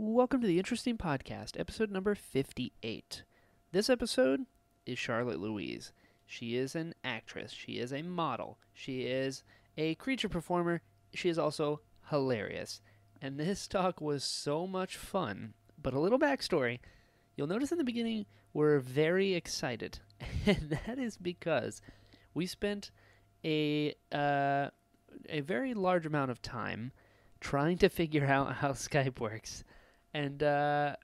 Welcome to The Interesting Podcast, episode number 58. This episode is Charlotte Louise. She is an actress. She is a model. She is a creature performer. She is also hilarious. And this talk was so much fun. But a little backstory. You'll notice in the beginning we're very excited. And that is because we spent a very large amount of time trying to figure out how Skype works. And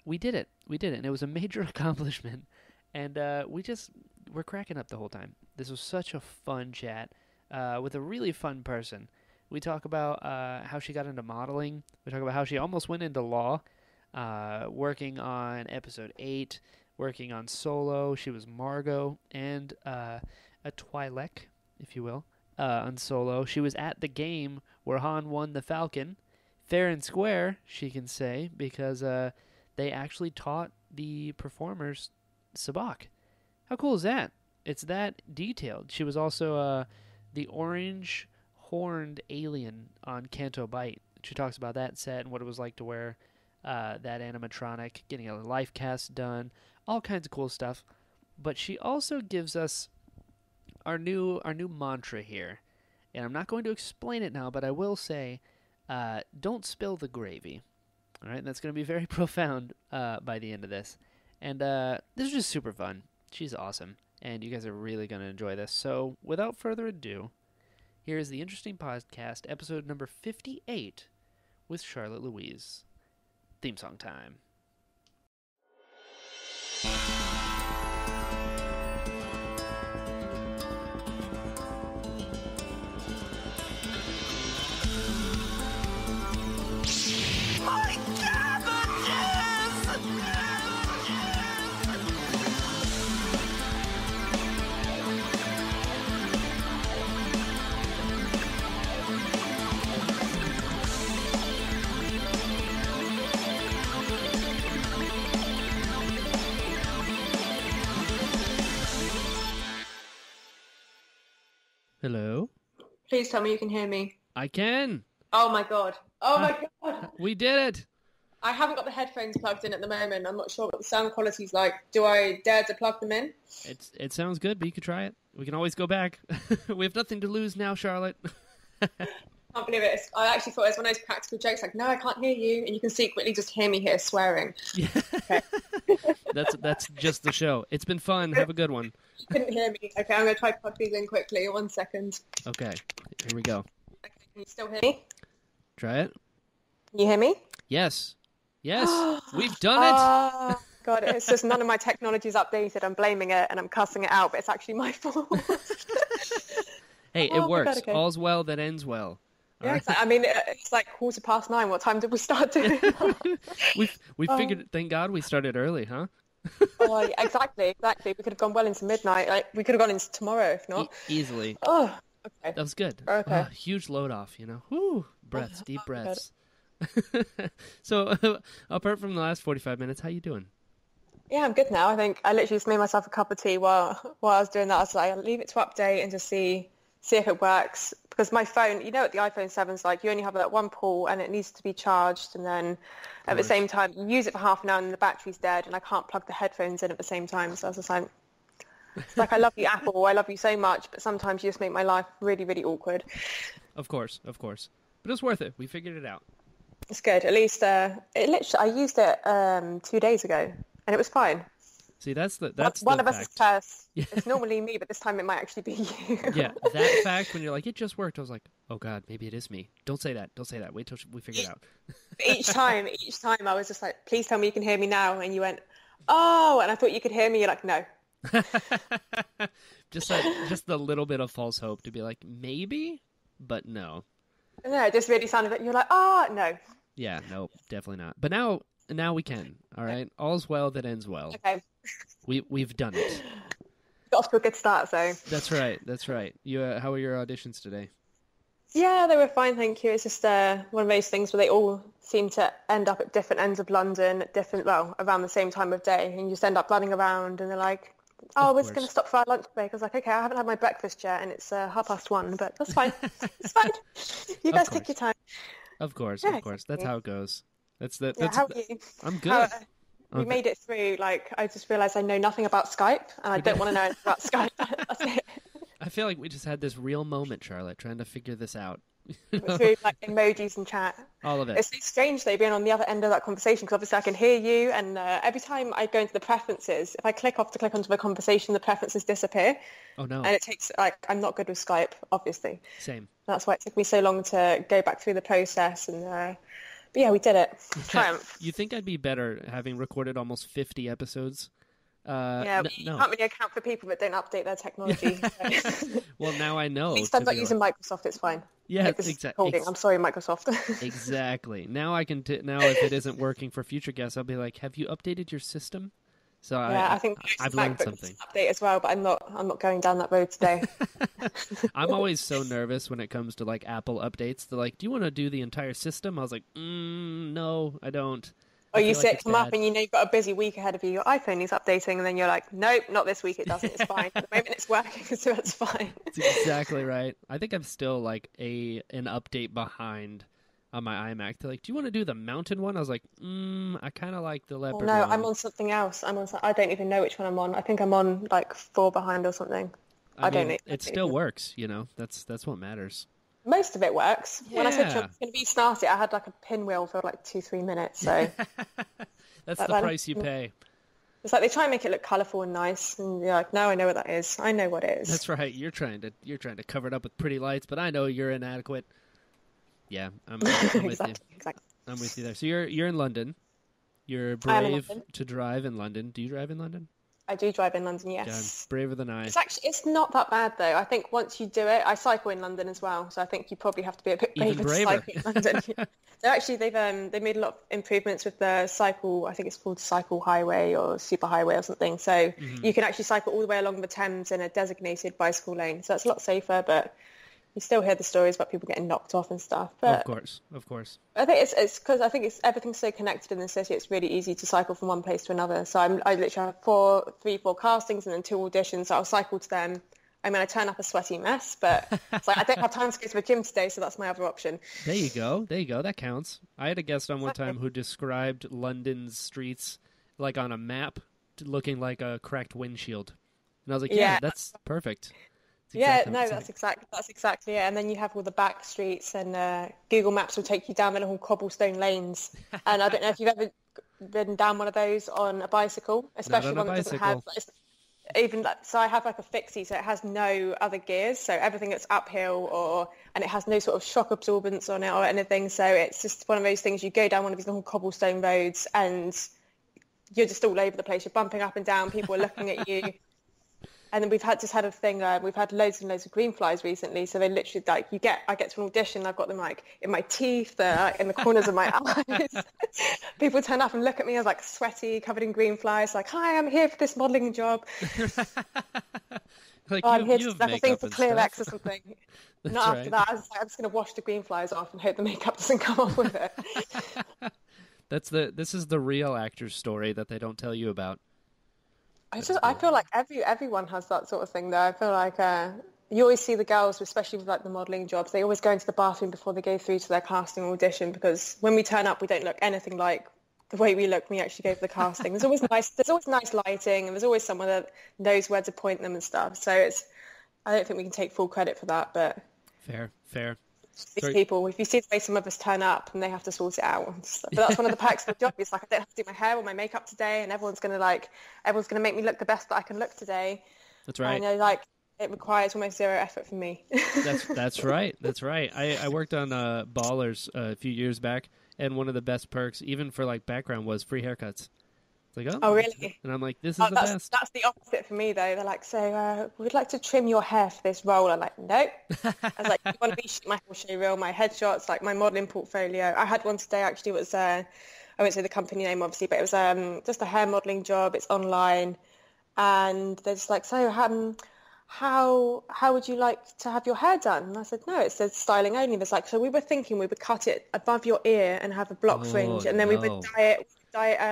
we did it. We did it. And it was a major accomplishment. And we're cracking up the whole time. This was such a fun chat with a really fun person. We talk about how she got into modeling. We talk about how she almost went into law, working on episode 8, working on Solo. She was Margo and a Twi'lek, if you will, on Solo. She was at the game where Han won the Falcon. Fair and square, she can say, because they actually taught the performers Sabacc. How cool is that? It's that detailed. She was also the orange-horned alien on Canto Bight. She talks about that set and what it was like to wear that animatronic, getting a life cast done, all kinds of cool stuff. But she also gives us our new mantra here, and I'm not going to explain it now, but I will say, don't spill the gravy. All right, and that's going to be very profound by the end of this. And this is just super fun. She's awesome, and you guys are really going to enjoy this. So without further ado, here is The Interesting Podcast, episode number 58, with Charlotte Louise. Theme song time. Hello? Please tell me you can hear me. I can. Oh my god. Oh my god. We did it. I haven't got the headphones plugged in at the moment. I'm not sure what the sound quality's like. Do I dare to plug them in? It sounds good, but you could try it. We can always go back. We have nothing to lose now, Charlotte. I can't believe it. I actually thought it was one of those practical jokes like, no, I can't hear you. And you can secretly just hear me here swearing. Yeah. Okay. That's just the show. It's been fun. Have a good one. You couldn't hear me. Okay, I'm going to try to plug these in quickly. 1 second. Okay, here we go. Okay, can you still hear me? Try it. Can you hear me? Yes. Yes, we've done it. Oh, God, it's just none of my technology's updated. I'm blaming it and I'm cussing it out, but it's actually my fault. Hey, it works. God, okay. All's well that ends well. Yeah, right. Exactly. I mean, it's like 9:15. What time did we start doing that? we figured, thank God we started early, huh? Oh, yeah, exactly. We could have gone well into midnight. Like, we could have gone into tomorrow if not. Easily. Oh, okay. That was good. Okay. Oh, huge load off, you know. Whew, breaths, deep breaths. So, apart from the last 45 minutes, how you doing? Yeah, I'm good now. I think I literally just made myself a cup of tea while I was doing that. I was like, I'll leave it to update and just see if it works. Because my phone, you know what the iPhone 7's like, you only have that one pull and it needs to be charged, and then at the same time you use it for half an hour and the battery's dead and I can't plug the headphones in at the same time. So I was just like, it's like, I love you, Apple, I love you so much, but sometimes you just make my life really, really awkward. Of course. But it's worth it. We figured it out. It's good. At least I used it 2 days ago and it was fine. See, that's one of us is cursed. Yeah. It's normally me, but this time it might actually be you. Yeah, that fact, when you're like, it just worked, I was like, oh God, maybe it is me. Don't say that. Wait till we figure it out. Each time I was just like, please tell me you can hear me now. And you went, oh, and I thought you could hear me. You're like, no. just the little bit of false hope to be like, maybe, but no. No, it just really sounded like, you're like, oh, no. Yeah, no, definitely not. But now we can, all right? All's well that ends well. Okay. We've done it. Got off to a good start, so. That's right. You, how were your auditions today? Yeah, they were fine, thank you. It's just one of those things where they all seem to end up at different ends of London, around the same time of day, and you just end up running around, and they're like, oh, we're just going to stop for our lunch break. I was like, okay, I haven't had my breakfast yet, and it's 1:30, but that's fine. It's fine. You guys take your time. Of course, yeah, of course. That's how it goes. I'm good. We made it through. Like, I just realized I know nothing about Skype, and I don't want to know anything about Skype. That's it. I feel like we just had this real moment, Charlotte, trying to figure this out. Through like emojis and chat, all of it. It's so strange though, being on the other end of that conversation, because obviously I can hear you, and every time I go into the preferences, if I click off to click onto the conversation, the preferences disappear. Oh no! And it takes, like, I'm not good with Skype, obviously. Same. That's why it took me so long to go back through the process, and but yeah, we did it. Triumph. You think I'd be better having recorded almost 50 episodes? Yeah, you can't really account for people that don't update their technology. So. Well, now I know. At least I'm not using Microsoft. It's fine. Yeah, exactly. I'm sorry, Microsoft. Exactly. Now I can. Now if it isn't working for future guests, I'll be like, "Have you updated your system?" So yeah, I think I've learned something. Update as well, but I'm not going down that road today. I'm always so nervous when it comes to like Apple updates. They're like, "Do you want to do the entire system?" I was like, "No, I don't." Or you see it come up and you know you've got a busy week ahead of you, your iPhone is updating, and then you're like, nope, not this week, it doesn't, it's fine. At the moment it's working, so it's fine. That's exactly right. I think I'm still like an update behind on my iMac. They're like, do you want to do the mountain one? I was like, I kind of like the leopard one. No, I'm on something else. I don't even know which one I'm on. I think I'm on like 4 behind or something. I don't know. It still works, you know, that's what matters. Most of it works. Yeah. When I said it's going to be snarty, I had like a pinwheel for like 2-3 minutes. So that's the price you pay. It's like they try and make it look colourful and nice, and you're like, no, I know what that is. I know what it is. That's right. You're trying to cover it up with pretty lights, but I know you're inadequate. Yeah, I'm with you. Exactly. I'm with you there. So you're in London. You're brave to drive in London. Do you drive in London? I do drive in London, yes. Yeah, braver than I. It's not that bad though. I think once you do it, I cycle in London as well, so I think you probably have to be a bit braver to cycle in London. So actually, they've made a lot of improvements with the cycle. I think it's called Cycle Highway or Super Highway or something. So you can actually cycle all the way along the Thames in a designated bicycle lane. So that's a lot safer, but you still hear the stories about people getting knocked off and stuff. But of course. I think it's because I think it's everything's so connected in the city. It's really easy to cycle from one place to another. So I literally have 3-4 castings and then 2 auditions. So I'll cycle to them. I mean, I turn up a sweaty mess, but it's like I don't have time to go to the gym today, so that's my other option. There you go. That counts. I had a guest on one time who described London's streets like on a map looking like a cracked windshield, and I was like, yeah that's perfect. Exactly. Yeah, no, that's exactly it. And then you have all the back streets, and Google Maps will take you down the little cobblestone lanes. And I don't know if you've ever ridden down one of those on a bicycle, especially one that doesn't have so I have like a fixie, so it has no other gears, so everything that's uphill, and it has no sort of shock absorbance on it or anything. So it's just one of those things. You go down one of these little cobblestone roads, and you're just all over the place. You're bumping up and down. People are looking at you. And then we've had a thing. We've had loads and loads of green flies recently. So they literally like I get to an audition. I've got them like in my teeth, in the corners of my eyes. People turn up and look at me. I was like sweaty, covered in green flies. Like, hi, I'm here for this modelling job. Like, I'm here to like a thing for Clearx or something. Not right. After that, I was like, I'm just going to wash the green flies off and hope the makeup doesn't come off with it. This is the real actor's story that they don't tell you about. I feel like everyone has that sort of thing though. I feel like you always see the girls, especially with like the modelling jobs, they always go into the bathroom before they go through to their casting audition, because when we turn up we don't look anything like the way we look when we actually go for the casting. There's always nice lighting, and there's always someone that knows where to point them and stuff. So I don't think we can take full credit for that, but fair. These people, if you see the way some of us turn up and they have to sort it out, but that's one of the perks of the job. It's like I don't have to do my hair or my makeup today, and everyone's gonna make me look the best that I can look today. That's right. And like it requires almost zero effort from me. That's right. I worked on Ballers a few years back, and one of the best perks, even for like background, was free haircuts. Like, oh, really? And I'm like, this is the best. That's the opposite for me, though. They're like, so we'd like to trim your hair for this role. I'm like, nope. I was like, you want to be my whole show reel, my headshots, like my modelling portfolio. I had one today, actually. It was, I won't say the company name, obviously, but it was just a hair modelling job. It's online. And they're just like, so how would you like to have your hair done? And I said, no, it says styling only. There's like, so we were thinking we would cut it above your ear and have a block fringe. And then we would dye it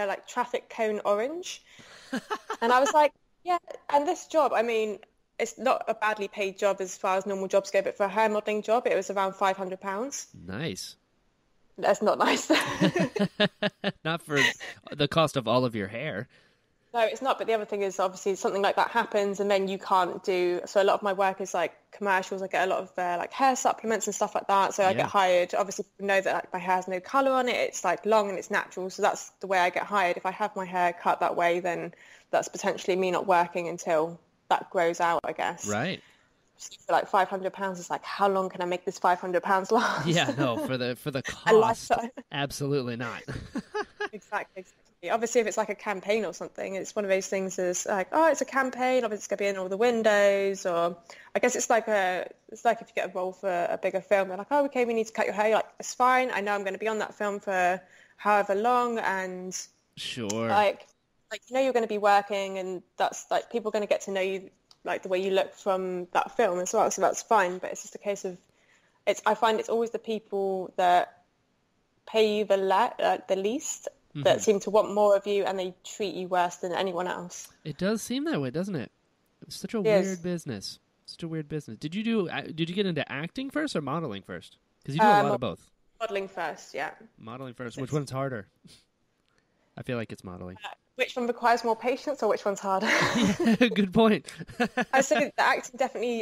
like traffic cone orange. And I was like, yeah. And this job, I mean, it's not a badly paid job as far as normal jobs go, but for a hair modelling job, it was around £500. Nice. That's not nice. Not for the cost of all of your hair. No, it's not. But the other thing is, obviously, something like that happens and then you can't do... So a lot of my work is like commercials. I get a lot of like hair supplements and stuff like that. So I get hired. Obviously, people know that like, my hair's no colour on it. It's like long and it's natural. So that's the way I get hired. If I have my hair cut that way, then that's potentially me not working until that grows out, I guess. Right. For like £500, it's like, how long can I make this £500 last? Yeah, no, for the cost, absolutely not. Exactly. Obviously, if it's like a campaign or something, it's one of those things that's like, oh, it's a campaign. Obviously, it's gonna be in all the windows, or I guess it's like if you get a role for a bigger film, they're like, oh, okay, we need to cut your hair. You're like, it's fine. I know I'm going to be on that film for however long, and sure, like you know, you're going to be working, and that's like people are going to get to know you. Like the way you look from that film as well, so that's fine. But it's just a case of, I find it's always the people that pay you the least that seem to want more of you, and they treat you worse than anyone else. It does seem that way, doesn't it? It's such a weird business. Such a weird business. Did you get into acting first or modeling first? Because you do a lot of both. Modeling first, yeah. Modeling first. Which one's harder? I feel like it's modeling. Which one requires more patience, or which one's harder? Good point. I say the acting definitely,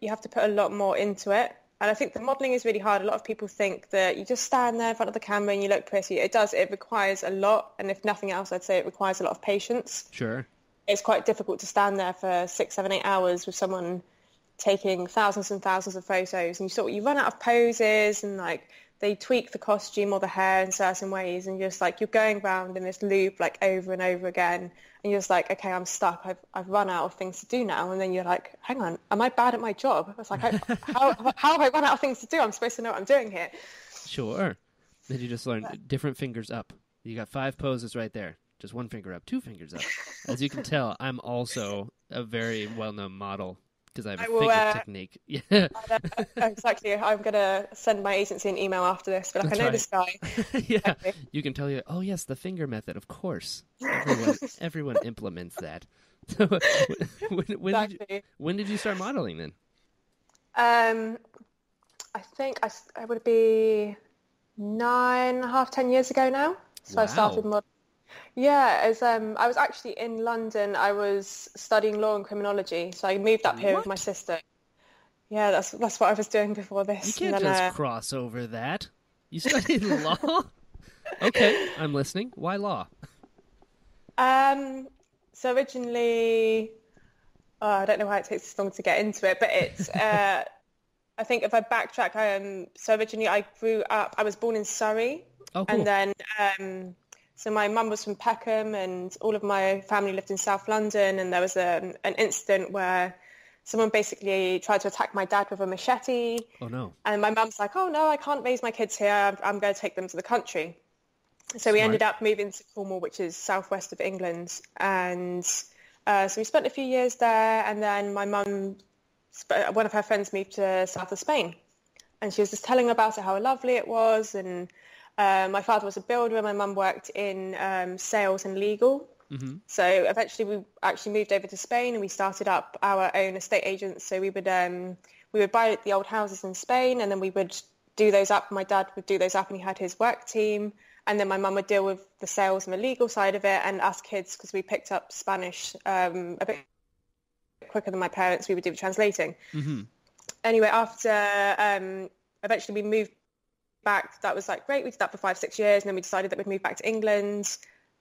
you have to put a lot more into it. And I think the modelling is really hard. A lot of people think that you just stand there in front of the camera and you look pretty. It does. It requires a lot. And if nothing else, I'd say it requires a lot of patience. Sure. It's quite difficult to stand there for 6, 7, 8 hours with someone taking thousands and thousands of photos. And you run out of poses and like... They tweak the costume or the hair in certain ways, and you're just like, you're going round in this loop like over and over again, and you're just like, okay, I'm stuck. I've run out of things to do now. And then you're like, hang on, am I bad at my job? I was like, how have I run out of things to do? I'm supposed to know what I'm doing here. Sure. Then you just learn different fingers up. You got 5 poses right there. Just 1 finger up, 2 fingers up. As you can tell, I'm also a very well-known model. Because I have a figure technique. Yeah. Exactly. I'm going to send my agency an email after this. But like, I know this guy. Yeah. Exactly. You can tell you, oh, yes, the finger method, of course. Everyone implements that. So, when did you start modeling then? I think I would be 9.5, 10 years ago now. So wow. I started modeling. Yeah, I was actually in London. I was studying law and criminology, so I moved up here with my sister. Yeah, that's what I was doing before this. You can't cross over that. You studied law? Okay, I'm listening. Why law? So originally, I don't know why it takes this long to get into it, but it's... I think if I backtrack, so originally I grew up... I was born in Surrey, oh, cool. And then... So my mum was from Peckham, and all of my family lived in South London, and there was an incident where someone basically tried to attack my dad with a machete. Oh, no. And my mum's like, oh, no, I can't raise my kids here. I'm going to take them to the country. So we ended up moving to Cornwall, which is southwest of England. And so we spent a few years there, and then my mum, one of her friends moved to south of Spain. And she was just telling about it, how lovely it was, and... my father was a builder. My mum worked in sales and legal. Mm-hmm. So eventually, we actually moved over to Spain, and we started up our own estate agents. So we would buy the old houses in Spain, and then we would do those up. My dad would do those up, and he had his work team. And then my mum would deal with the sales and the legal side of it, and us kids, because we picked up Spanish a bit quicker than my parents. We would do the translating. Mm-hmm. Anyway, after eventually we moved back, that was like great. We did that for 5-6 years, and then we decided that we'd move back to England.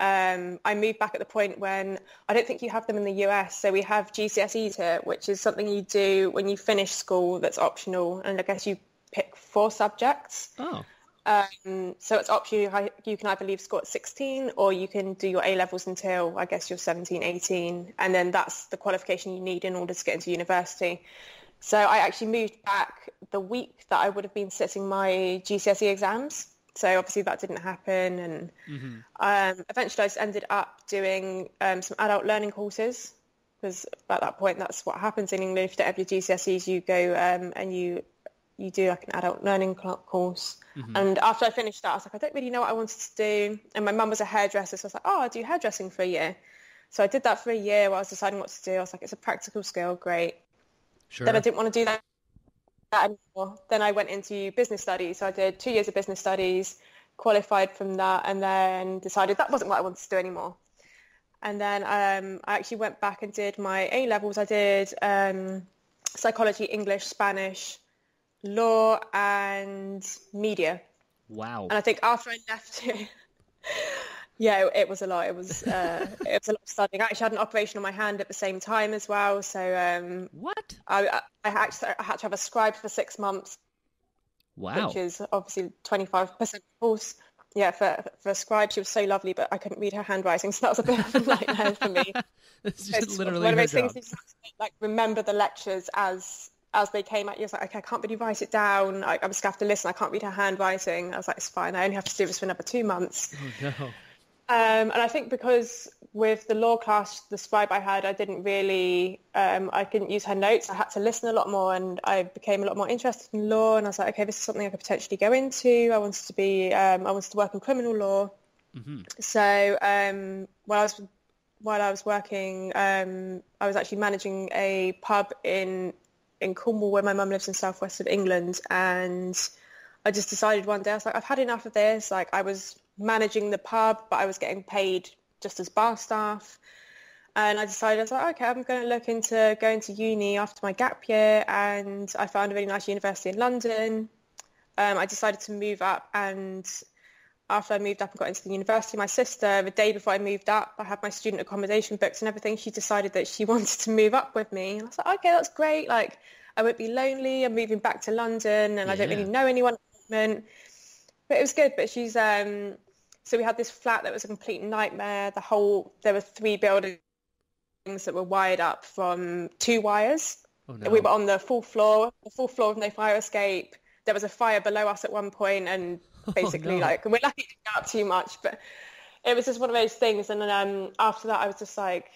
I moved back at the point when I don't think you have them in the US, so we have GCSEs here, which is something you do when you finish school. That's optional, and I guess you pick 4 subjects. Oh, so it's optional. You can either leave school at 16, or you can do your A levels until I guess you're 17, 18, and then that's the qualification you need in order to get into university. So I actually moved back the week that I would have been sitting my GCSE exams. So obviously that didn't happen. And eventually I just ended up doing some adult learning courses, because at that point that's what happens in England. If you don't have your GCSEs, you go and you do like an adult learning course. Mm-hmm. And after I finished that, I was like, I don't really know what I wanted to do. And my mum was a hairdresser, so I was like, oh, I'll do hairdressing for a year. So I did that for a year while I was deciding what to do. I was like, it's a practical skill, great. Sure. Then I didn't want to do that that anymore. Then I went into business studies. So I did 2 years of business studies, qualified from that, and then decided that wasn't what I wanted to do anymore. And then I actually went back and did my A-levels. I did psychology, English, Spanish, law, and media. Wow. And I think after I left it, yeah, it was a lot. It was a lot of studying. I actually had an operation on my hand at the same time as well. So what? I had to have a scribe for 6 months. Wow. Which is obviously 25% course. Yeah, for a scribe, she was so lovely, but I couldn't read her handwriting, so that was a bit of a nightmare for me. It's just literally one of those things. You just have to, like, remember the lectures as they came at you. I was like, okay, I can't really write it down. I was going to have to listen. I can't read her handwriting. I was like, it's fine. I only have to do this for another 2 months. Oh, no. And I think because with the law class, the scribe I had, I didn't really, I couldn't use her notes. I had to listen a lot more, and I became a lot more interested in law. And I was like, okay, this is something I could potentially go into. I wanted to work in criminal law. Mm-hmm. So while I was working, I was actually managing a pub in Cornwall, where my mum lives in southwest of England. And I just decided one day, I was like, I've had enough of this. Like, I was managing the pub, but I was getting paid just as bar staff, and I decided, I was like, okay, I'm going to look into going to uni after my gap year. And I found a really nice university in London. I decided to move up, and after I moved up and got into the university, my sister, the day before I moved up, I had my student accommodation booked and everything, she decided that she wanted to move up with me, and I was like, okay, that's great, like, I won't be lonely, I'm moving back to London, and I don't really know anyone at the moment. But it was good. But she's so we had this flat that was a complete nightmare. There were 3 buildings that were wired up from 2 wires. Oh, no. We were on the full floor with no fire escape. There was a fire below us at one point, and basically, like, we're lucky it didn't go up too much, but it was just one of those things. And then after that, I was just like,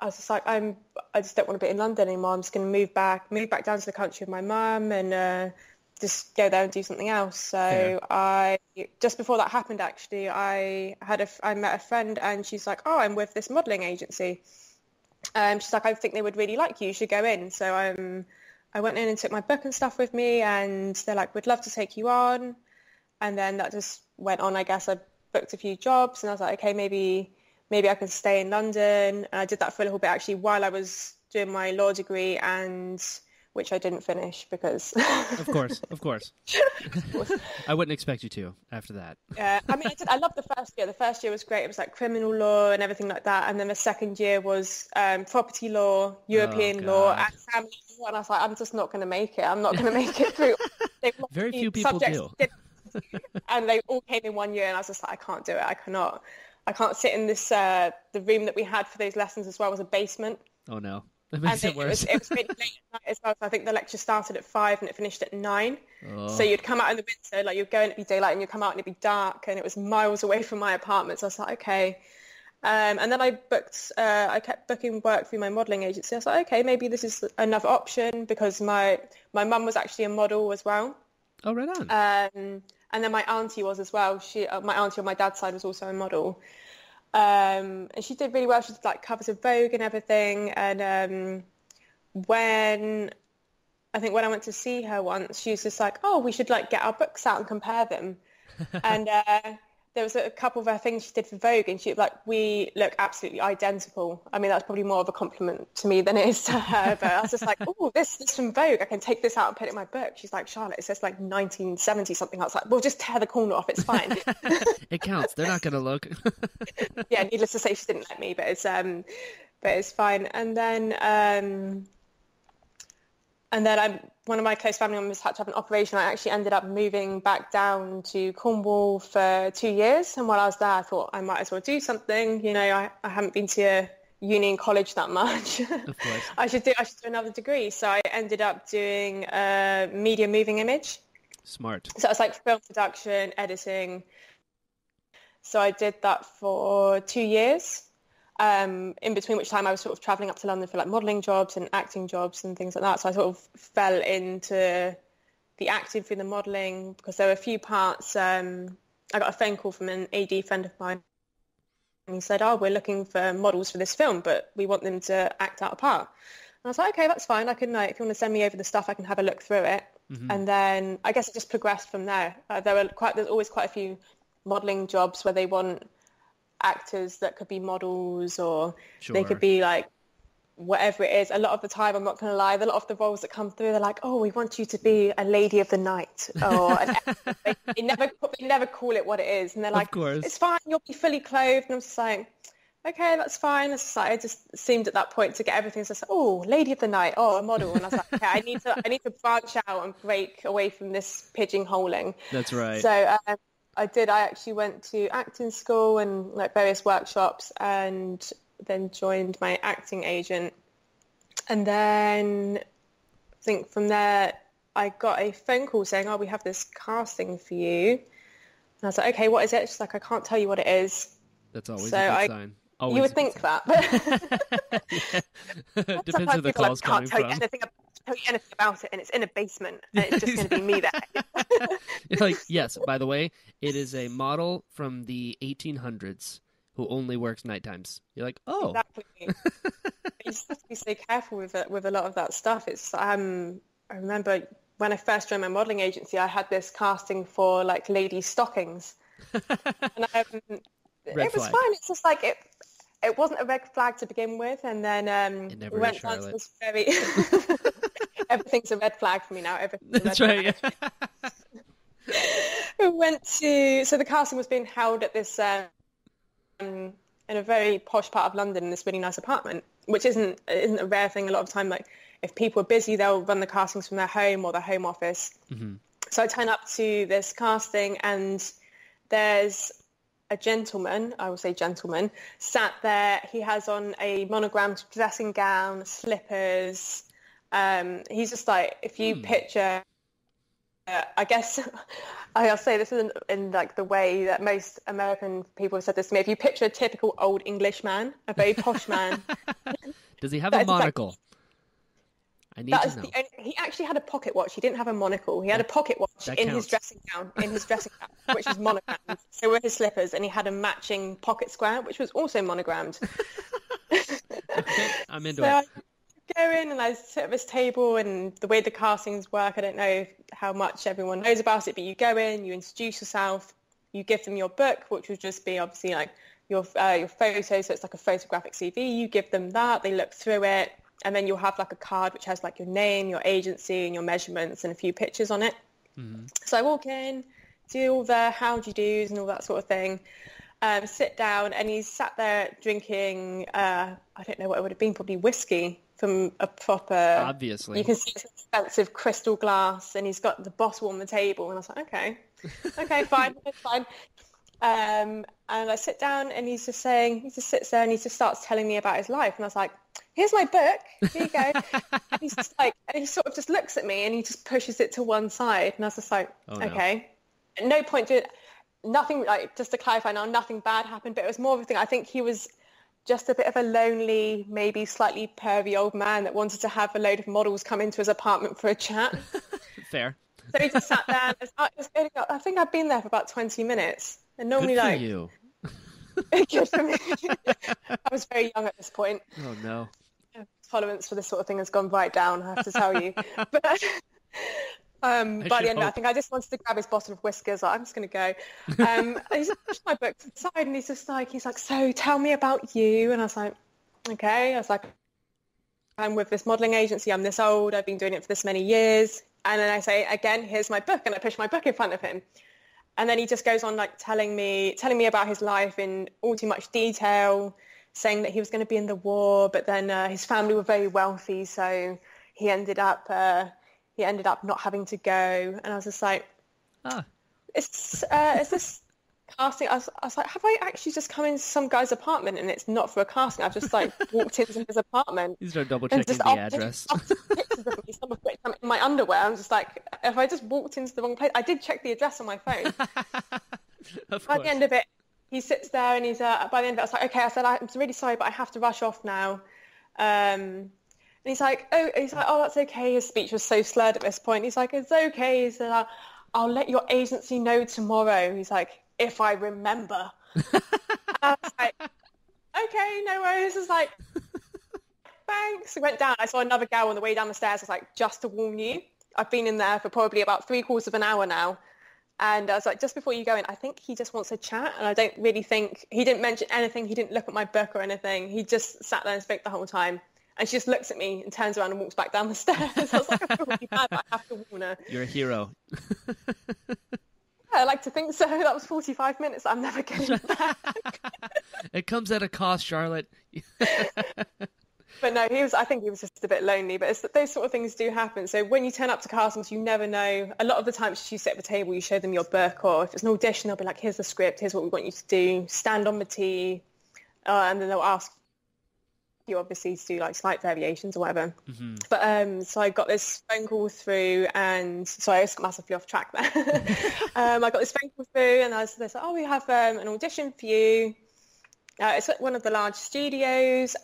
I just don't want to be in London anymore. I'm just going to move back down to the country with my mum, and just go there and do something else. So yeah. Just before that happened, actually, I met a friend, and she's like, oh, I'm with this modelling agency. She's like, I think they would really like you. You should go in. So I went in and took my book and stuff with me, and they're like, we'd love to take you on. And then that just went on, I guess. I booked a few jobs, and I was like, okay, maybe I can stay in London. And I did that for a little bit, actually, while I was doing my law degree, and which I didn't finish because... Of course. I wouldn't expect you to after that. Yeah, I mean, I loved the first year. The first year was great. It was like criminal law and everything like that. And then the second year was property law, European law, and family law. And I was like, I'm just not going to make it. I'm not going to make it through. Very few people do. And they all came in one year, and I was just like, I can't do it. I can't sit in this... the room that we had for those lessons as well was a basement. Oh, no. That makes it worse. It was really late at night as well, so I think the lecture started at 5 and it finished at 9. Oh. So you'd come out in the winter, like, you'd go and it'd be daylight, and you'd come out and it'd be dark, and it was miles away from my apartment. So I was like, okay. And then I kept booking work through my modelling agency. I was like, okay, maybe this is another option, because my mum was actually a model as well. Oh, right on. And then my auntie was as well. My auntie on my dad's side was also a model. And she did really well. She did, like, covers of Vogue and everything. And when I went to see her once, she was just like, oh, we should, like, get our books out and compare them. And there was a couple of her things she did for Vogue, and she was like, we look absolutely identical. I mean, that's probably more of a compliment to me than it is to her, but I was just like, oh, this is from Vogue, I can take this out and put it in my book. She's like, Charlotte, it says like 1970 something. I was like, well, just tear the corner off, it's fine. It counts, they're not gonna look. Yeah, needless to say, she didn't let me, but it's fine. And then one of my close family members had to have an operation. I actually ended up moving back down to Cornwall for 2 years. And while I was there, I thought I might as well do something. You know, I haven't been to uni and college that much. Of course. I should do another degree. So I ended up doing media moving image. Smart. So it's like film production, editing. So I did that for 2 years. In between which time I was sort of travelling up to London for like modelling jobs and acting jobs and things like that. So I sort of fell into the acting through the modelling, because there were a few parts. I got a phone call from an AD friend of mine, and he said, oh, we're looking for models for this film, but we want them to act out a part. And I was like, okay, that's fine. I can, like, if you want to send me over the stuff, I can have a look through it. Mm-hmm. And then I guess it just progressed from there. There's always quite a few modelling jobs where they want actors that could be models or sure. they could be like whatever it is. A lot of the time, I'm not going to lie, a lot of the roles that come through, they're like, oh, we want you to be a lady of the night, or an they never call it what it is, and they're like, it's fine, you'll be fully clothed. And I'm just like, okay, that's fine. It's just like, I just seemed at that point to get everything. So I said, oh, lady of the night, oh, a model. And I was like, okay, I need to branch out and break away from this pigeonholing. That's right. So I actually went to acting school and like various workshops, and then joined my acting agent. And then I think from there I got a phone call saying, oh, we have this casting for you. And I was like, okay, what is it? She's like, I can't tell you what it is. That's always a good sign. Always you would think sign. That. Yeah. Depends who the call's coming from. I can't tell you anything about it, and it's in a basement, and it's just going to be me there. You're like, yes, by the way, it is a model from the 1800s who only works night times. You're like, oh. Exactly. You just have to be so careful with a lot of that stuff. It's I remember when I first joined my modelling agency, I had this casting for, like, lady stockings. And it was fine. It's just like it wasn't a red flag to begin with, and then we went down to this very everything's a red flag for me now. That's right. Yeah. We went to, so the casting was being held at this in a very posh part of London, in this really nice apartment, which isn't a rare thing. A lot of time, like, if people are busy, they'll run the castings from their home or their home office. Mm-hmm. So I turn up to this casting, and there's a gentleman, I will say gentleman, sat there. He has on a monogrammed dressing gown, slippers. He's just like, if you picture, I guess, I'll say this isn't in like the way that most American people have said this to me. If you picture a typical old English man, a very posh man. Does he have a monocle? I need to know. He actually had a pocket watch. He didn't have a monocle. He had a pocket watch in his dressing gown, which is monogrammed. So were his slippers, and he had a matching pocket square, which was also monogrammed. Okay, I'm into it. I go in and I sit at this table, and the way the castings work, I don't know how much everyone knows about it, but you go in, you introduce yourself, you give them your book, which would just be obviously like your photos, so it's like a photographic CV. You give them that, they look through it. And then you'll have like a card which has like your name, your agency, and your measurements, and a few pictures on it. Mm-hmm. So I walk in, do all the how do you do's and all that sort of thing, sit down, and he's sat there drinking, I don't know what it would have been, probably whiskey from a proper... Obviously. You can see it's an expensive crystal glass, and he's got the bottle on the table. And I was like, okay, fine. And I sit down, and he's just saying, he just sits there and he just starts telling me about his life. And I was like, here's my book, here you go. And he's just like, and he sort of just looks at me and he just pushes it to one side. And I was just like, okay. No. At no point did nothing, like, just to clarify now, nothing bad happened, but it was more of a thing. I think he was just a bit of a lonely, maybe slightly pervy old man that wanted to have a load of models come into his apartment for a chat. Fair. So he just sat there and was going up. I think I've been there for about 20 minutes. And normally, good for like you. Good for me. I was very young at this point. Oh no. Tolerance for this sort of thing has gone right down, I have to tell you. But by the end, I think I just wanted to grab his bottle of whiskey. I was like, I'm just going to go. And he's pushed my book to the side, and he's like, so tell me about you. And I was like, okay. I was like, I'm with this modelling agency. I'm this old. I've been doing it for this many years. And then I say, again, here's my book. And I push my book in front of him. And then he just goes on like telling me about his life in all too much detail, saying that he was going to be in the war, but then his family were very wealthy, so he ended up not having to go. And I was just like, is this casting? I was like, have I actually just come into some guy's apartment and it's not for a casting? I've just like walked into his apartment. He's not double checking the address. Pictures of me, some of which I'm in my underwear. I'm just like, if I just walked into the wrong place. I did check the address on my phone. By the end of it, he sits there and he's by the end of it, I was like, okay, I said, I'm really sorry, but I have to rush off now. And he's like, oh, that's okay. His speech was so slurred at this point. He's like, it's okay. He said, I'll let your agency know tomorrow. He's like, if I remember. And I was like, okay, no worries. It's like, thanks. I went down. I saw another gal on the way down the stairs. I was like, just to warn you, I've been in there for probably about 3/4 of an hour now. And I was like, just before you go in, I think he just wants a chat. And I don't really think, he didn't mention anything. He didn't look at my book or anything. He just sat there and spoke the whole time. And she just looks at me and turns around and walks back down the stairs. I was like, I feel really bad, but I have to warn her. You're a hero. I like to think so. That was 45 minutes. I'm never getting back. It comes at a cost, Charlotte. But no, he was. I think he was just a bit lonely. But it's, those sort of things do happen. So when you turn up to castings, you never know. A lot of the times you sit at the table, you show them your book, or if it's an audition, they'll be like, here's the script, here's what we want you to do, stand on the tee, and then they'll ask you, obviously, to do like slight variations or whatever. Mm-hmm. But so I got this phone call through, and sorry, I was massively off track there. I got this phone call through, and I was like, oh, we have an audition for you. It's at one of the large studios.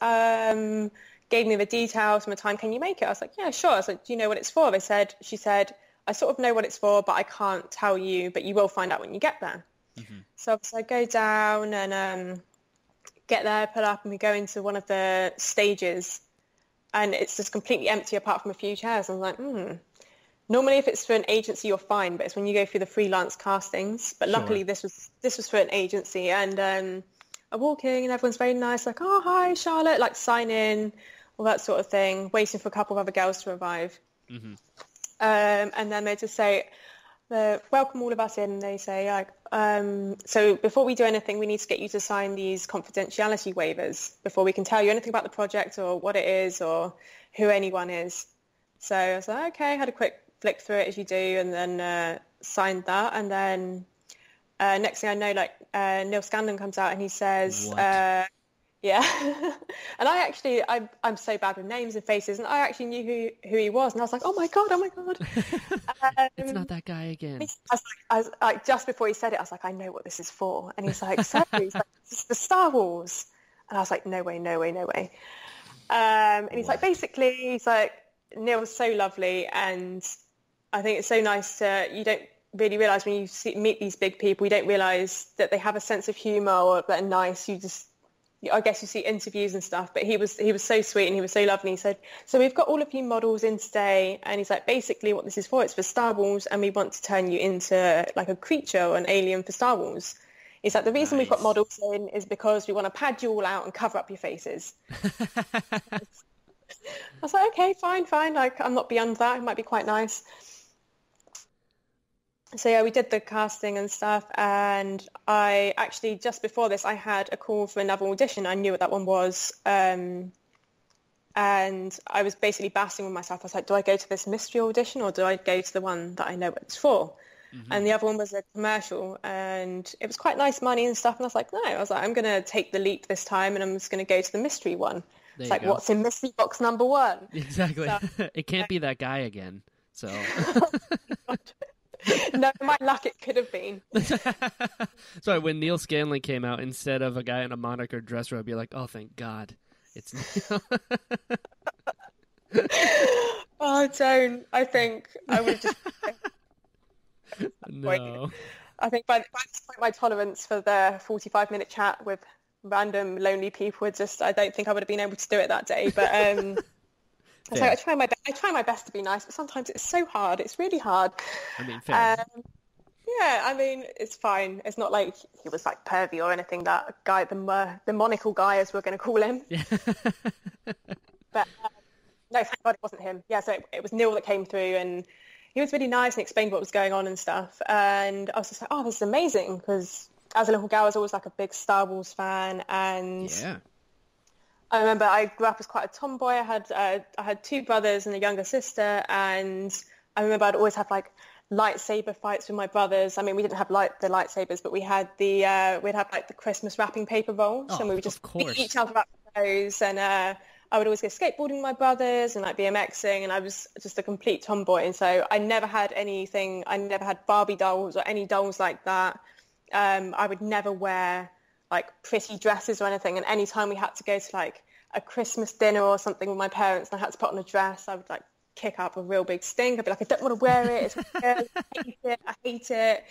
Gave me the details from the time. Can you make it? I was like, yeah, sure. I was like, do you know what it's for? They said, she said, I sort of know what it's for, but I can't tell you, but you will find out when you get there. Mm-hmm. So obviously I go down and get there, pull up, and we go into one of the stages, and it's just completely empty apart from a few chairs. I was like, Normally if it's for an agency, you're fine, but it's when you go through the freelance castings. But luckily this was for an agency, and I'm walking and everyone's very nice, like, oh, hi, Charlotte, like, sign in, all that sort of thing, waiting for a couple of other girls to arrive. Mm-hmm. And then they just say, welcome all of us in. They say, like, so before we do anything, we need to get you to sign these confidentiality waivers before we can tell you anything about the project or what it is or who anyone is. So I was like, okay, had a quick flick through it as you do, and then signed that, and then... next thing I know, like, Neal Scanlan comes out and he says, yeah. And I'm so bad with names and faces, and I actually knew who he was. And I was like, oh my God. It's not that guy again. I was like, just before he said it, I was like, I know what this is for. And he's like, so he's like, this is the Star Wars. And I was like, no way. And he's like, basically, he's like, Neil's so lovely. And I think it's so nice to, you don't really realize when you meet these big people, you don't realize that they have a sense of humor or that are nice. You just, I guess, you see interviews and stuff. But he was so sweet and he was so lovely. He said, so we've got all of you models in today, and he's like, basically what this is for, it's for Star Wars, and we want to turn you into like a creature or an alien for Star Wars. He's like, the reason we've got models in is because we want to pad you all out and cover up your faces. I was like, okay, fine, like, I'm not beyond that, it might be quite nice. So yeah, we did the casting and stuff, and I actually, just before this, I had a call for another audition. I knew what that one was, and I was basically battling with myself. I was like, do I go to this mystery audition or do I go to the one that I know what it's for? Mm-hmm. And the other one was a commercial, and it was quite nice money and stuff, and I was like, no, I'm going to take the leap this time, and I'm just going to go to the mystery one. It's like, what's in mystery box number one? Exactly. So, it can't be that guy again, so... No, my luck, it could have been. Sorry, when Neal Scanlan came out, instead of a guy in a monikered dress robe, you're like, oh, thank God, it's Neal. Oh, don't. I think I would just... No. I think by this point, my tolerance for the 45-minute chat with random lonely people would just... I don't think I would have been able to do it that day, but... So I try my best to be nice, but sometimes it's so hard. It's really hard. I mean, fair. Yeah, I mean, it's fine. It's not like he was like pervy or anything. That guy, the monocle guy, as we're going to call him. Yeah. But no, thank God it wasn't him. Yeah, so it was Neal that came through, and he was really nice and explained what was going on and stuff. And I was just like, oh, this is amazing, because as a little girl, I was always like a big Star Wars fan, and yeah. I remember I grew up as quite a tomboy. I had two brothers and a younger sister, and I remember I'd always have like lightsaber fights with my brothers. I mean, we didn't have the lightsabers, but we had we'd have like the Christmas wrapping paper rolls, and we would just beat each other up with those. And I would always go skateboarding with my brothers and like BMXing, and I was just a complete tomboy. And so I never had anything. I never had Barbie dolls or any dolls like that. I would never wear like pretty dresses or anything, and any time we had to go to like a Christmas dinner or something with my parents and I had to put on a dress, I would like kick up a real big stink. I'd be like, I don't want to wear it, it's weird. I hate it.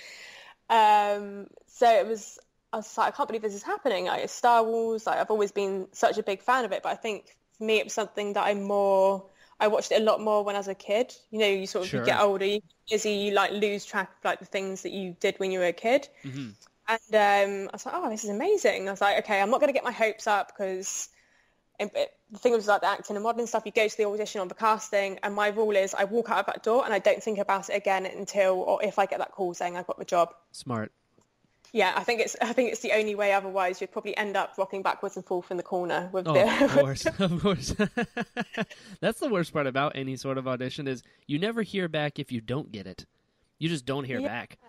So it was, I was like, I can't believe this is happening, like it's Star Wars, like I've always been such a big fan of it, but I think for me it was something that I I watched it a lot more when I was a kid. You know, you sort of you get older, you get busy, you like lose track of like the things that you did when you were a kid. Mm-hmm. And I was like, oh, this is amazing. I was like, okay, I'm not going to get my hopes up because the thing was like the acting and modelling stuff. You go to the audition on the casting, and my rule is I walk out of that door and I don't think about it again until or if I get that call saying I've got the job. Smart. Yeah, I think it's the only way. Otherwise, you'd probably end up rocking backwards and forth in the corner. Of course. That's the worst part about any sort of audition is you never hear back if you don't get it. You just don't hear back.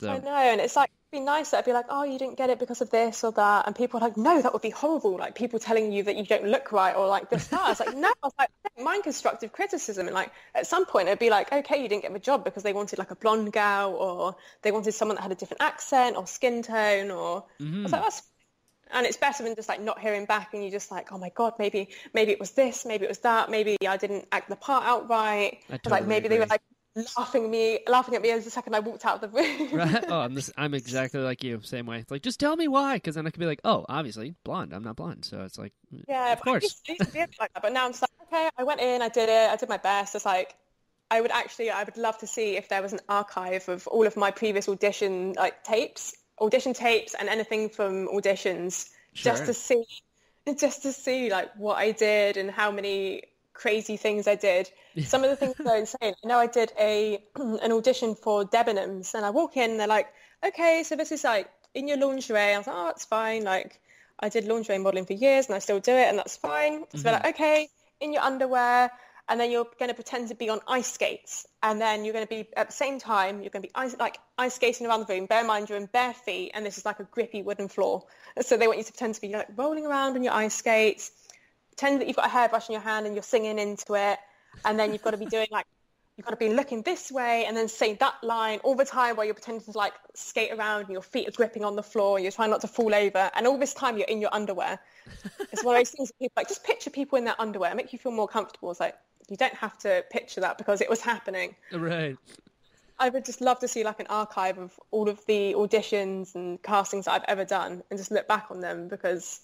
So. I know, and it's like it'd be nice that I'd be like, oh, you didn't get it because of this or that, and people are like, no, that would be horrible. Like people telling you that you don't look right or like this. I was like, no, I don't mind constructive criticism, and like at some point it'd be like, okay, you didn't get the job because they wanted like a blonde gal or they wanted someone that had a different accent or skin tone or. Mm-hmm. I was like, that's. And it's better than just like not hearing back, and you're just like, oh my god, maybe it was this, maybe it was that, maybe I didn't act the part out right. They were like. Laughing at me as the second I walked out of the room. Right? Oh, I'm exactly like you, same way. It's like, just tell me why, because then I could be like, oh, obviously blonde. I'm not blonde, so it's like, yeah, of course. I used to be like that, but now I'm just like, okay, I went in, I did it, I did my best. It's like, I would love to see if there was an archive of all of my previous audition tapes, and anything from auditions, sure. just to see like what I did and how many crazy things I did. Some of the things are insane. I know I did an audition for Debenhams, and I walk in and they're like, okay, so this is like in your lingerie. I was like, oh, that's fine. Like I did lingerie modeling for years and I still do it, and that's fine. So mm-hmm. They're like, okay, in your underwear, and then you're going to pretend to be on ice skates, and then you're going to be at the same time you're going to be ice skating around the room. Bear in mind you're in bare feet, and this is like a grippy wooden floor, so they want you to pretend to be like rolling around on your ice skates. Pretend that you've got a hairbrush in your hand and you're singing into it, and then you've got to be doing like, you've got to be looking this way and then say that line all the time while you're pretending to like skate around and your feet are gripping on the floor and you're trying not to fall over, and all this time you're in your underwear. It's one of those things that people like, just picture people in their underwear, make you feel more comfortable. It's like, you don't have to picture that because it was happening. Right. I would just love to see like an archive of all of the auditions and castings that I've ever done and just look back on them, because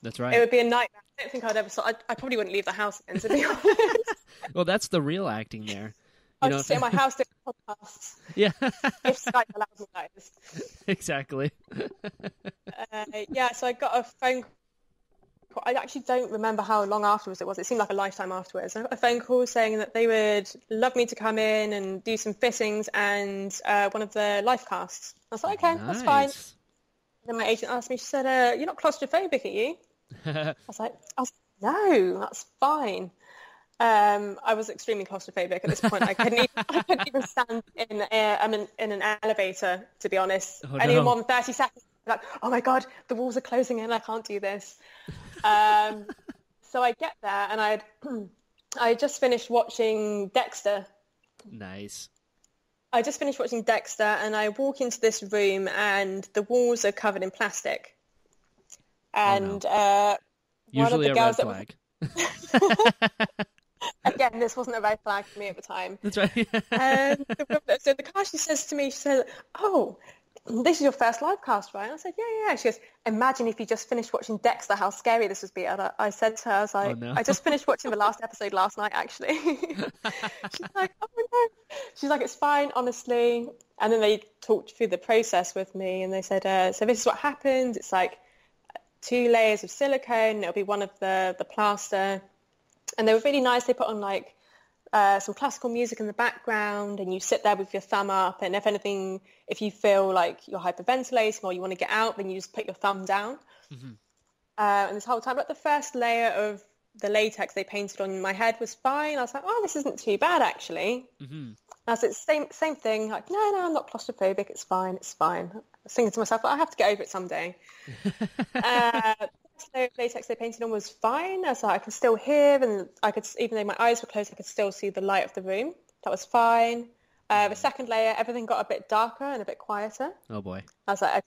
that's right. It would be a nightmare. I don't think I'd ever. I probably wouldn't leave the house again, to be honest. Well, that's the real acting there. I'd just sit in my house doing podcasts. Yeah. If Skype allows me those. Exactly. Yeah, so I got a phone call. I actually don't remember how long afterwards it was. It seemed like a lifetime afterwards. I got a phone call saying that they would love me to come in and do some fittings and one of the life casts. I was like, okay, nice. That's fine. Then my agent asked me, she said, you're not claustrophobic, are you? I was like, no, that's fine. I was extremely claustrophobic at this point. I couldn't even stand in an elevator, to be honest. Oh, any more than 30 seconds, like, oh my god, the walls are closing in, I can't do this. So I get there, and I just finished watching Dexter. Nice. I just finished watching Dexter, and I walk into this room, and the walls are covered in plastic. And usually a red flag. Again, this wasn't a red flag for me at the time. That's right. And the woman that's in the car, she said, oh, this is your first live cast, right? And I said, yeah. She goes, imagine if you just finished watching Dexter, how scary this would be. And I said to her, I was like, oh, no. I just finished watching the last episode last night, actually. She's like, oh, no. She's like, it's fine, honestly. And then they talked through the process with me, and they said, so this is what happened. It's like, 2 layers of silicone, it'll be one of the plaster. And they were really nice. They put on like some classical music in the background, and you sit there with your thumb up, and if anything, if you feel like you're hyperventilating or you want to get out, then you just put your thumb down. Mm-hmm. And this whole time, like the first layer of the latex they painted on my head was fine. I was like, oh, this isn't too bad, actually. Mm-hmm. I said, same thing. Like, no, I'm not claustrophobic. It's fine. I was thinking to myself, I have to get over it someday. So latex they painted on was fine. I was like, I can still hear, and I could, even though my eyes were closed, I could still see the light of the room. That was fine. The second layer, everything got a bit darker and a bit quieter. Oh boy! I was like,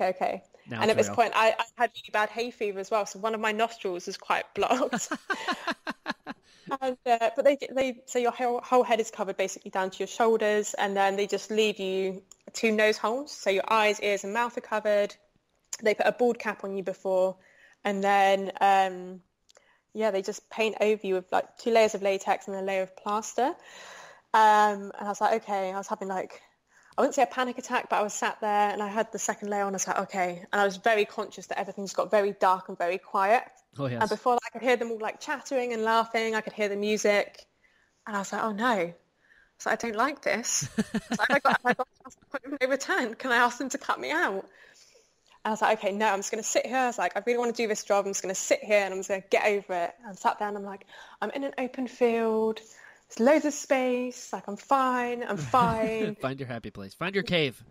okay. Now and at this point, I had really bad hay fever as well, so one of my nostrils was quite blocked. And, but they so your whole head is covered basically down to your shoulders, and then they just leave you 2 nose holes, so your eyes, ears and mouth are covered. They put a bald cap on you before, and then yeah, they just paint over you with like 2 layers of latex and a layer of plaster. And I was like, okay, I was having like, I wouldn't say a panic attack, but I was sat there and I had the second layer on. I was like, okay. And I was very conscious that everything just got very dark and very quiet. Oh, yes. And before that, I could hear them all like chattering and laughing. I could hear the music. And I was like, oh no. So I don't like this. So I got past the point of no return. Can I ask them to cut me out? And I was like, okay, no, I'm just going to sit here. I was like, I really want to do this job. I'm just going to sit here and I'm just going to get over it. And I sat there and I'm like, I'm in an open field. There's loads of space. Like, I'm fine. I'm fine. Find your happy place. Find your cave.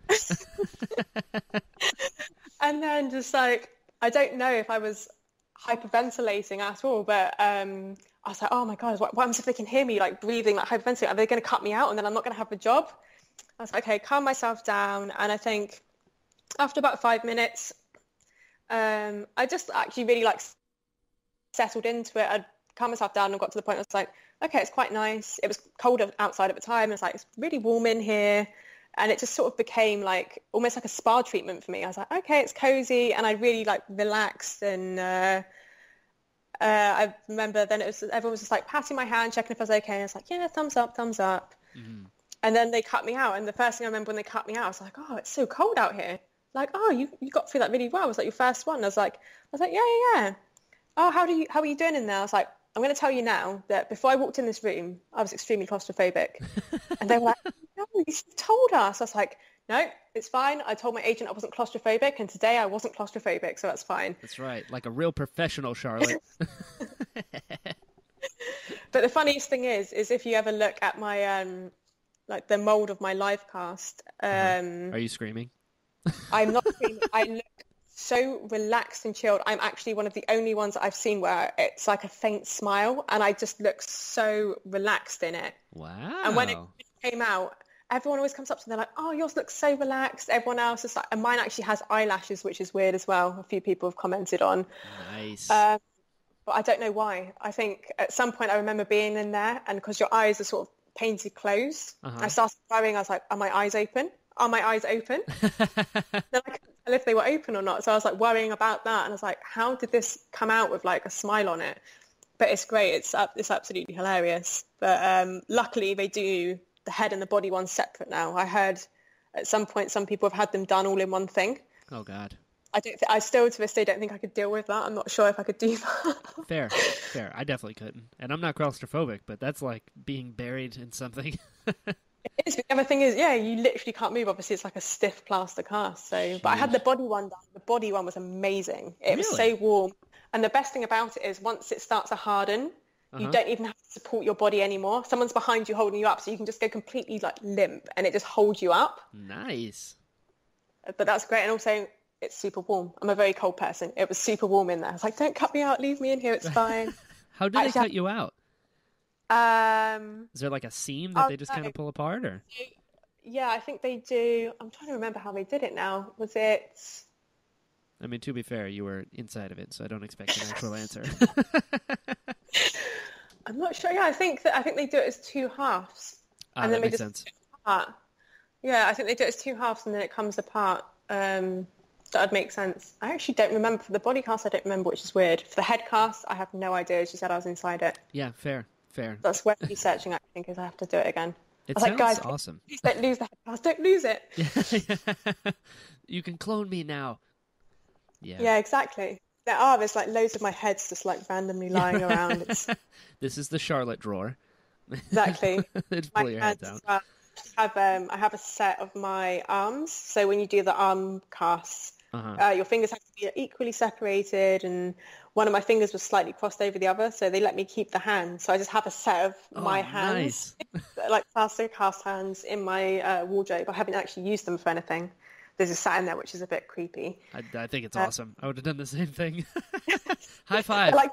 And then just like, I don't know if I was hyperventilating at all, but I was like, oh my God, what happens if they can hear me like breathing, like hyperventilating? Are they going to cut me out and then I'm not going to have a job? I was like, okay, calm myself down. And I think after about 5 minutes, I just actually really like settled into it. I'd calmed myself down and got to the point I was like, okay, it's quite nice. It was cold outside at the time. It's like, it's really warm in here. And it just sort of became like almost like a spa treatment for me. I was like, okay, it's cozy. And I really like relaxed and I remember then it was everyone was just like patting my hand, checking if I was okay, and I was like, yeah, thumbs up, thumbs up. Mm-hmm. And then they cut me out, and the first thing I remember when they cut me out, I was like, oh, it's so cold out here. Like, oh, you got through that really well. It was like your first one. I was like, yeah. Oh, how are you doing in there? I was like, I'm going to tell you now that before I walked in this room, I was extremely claustrophobic. And they were like, no, you told us. I was like, no, it's fine. I told my agent I wasn't claustrophobic, and today I wasn't claustrophobic, so that's fine. That's right. Like a real professional, Charlotte. But the funniest thing is if you ever look at my, like the mold of my live cast. Are you screaming? I'm not screaming. I look so relaxed and chilled. I'm actually one of the only ones that I've seen where it's like a faint smile, and I just look so relaxed in it. Wow. And when it came out, everyone always comes up to them, they're like, oh, yours looks so relaxed. Everyone else is like, and mine actually has eyelashes, which is weird as well. A few people have commented on. Nice. But I don't know why. I think at some point I remember being in there, and because your eyes are sort of painted closed, I started crying. I was like, are my eyes open? Are my eyes open? Then I couldn't tell if they were open or not. So I was like worrying about that. And I was like, how did this come out with like a smile on it? But it's great. It's absolutely hilarious. But luckily they do the head and the body one separate now. I heard at some point some people have had them done all in one thing. Oh God. I still to this day don't think I could deal with that. I'm not sure if I could do that. Fair. I definitely couldn't. And I'm not claustrophobic, but that's like being buried in something. It is. The other thing is, yeah, you literally can't move. Obviously, it's like a stiff plaster cast. So, jeez. But I had the body one done. The body one was amazing. It really? Was so warm. And the best thing about it is once it starts to harden, you don't even have to support your body anymore. Someone's behind you holding you up, so you can just go completely like limp and it just holds you up. Nice. But that's great. And also, it's super warm. I'm a very cold person. It was super warm in there. I was like, don't cut me out. Leave me in here. It's fine. How did they cut you out? Is there like a seam that they just kind of pull apart? Or? Yeah, I think they do. I'm trying to remember how they did it now. Was it... I mean, to be fair, you were inside of it, so I don't expect an actual answer. I'm not sure. Yeah, I think they do it as 2 halves. And then that makes sense. Yeah, I think they do it as 2 halves, and then it comes apart. That would make sense. I actually don't remember. For the body cast, I don't remember, which is weird. For the head cast, I have no idea. She said I was inside it. Yeah, fair. That's where I'm researching, I think, because I have to do it again. It sounds like, guys, awesome. Please don't lose the head cast. Don't lose it. You can clone me now. Yeah, exactly. There's like loads of my heads just like randomly lying around. This is the Charlotte drawer. Exactly. Pull your head down. Well, I have a set of my arms. So when you do the arm casts, your fingers have to be equally separated. And one of my fingers was slightly crossed over the other. So they let me keep the hand. So I just have a set of my hands, nice. Like plaster cast hands in my wardrobe. I haven't actually used them for anything. There's a sat in there, which is a bit creepy. I think it's awesome. I would have done the same thing. High five. Like,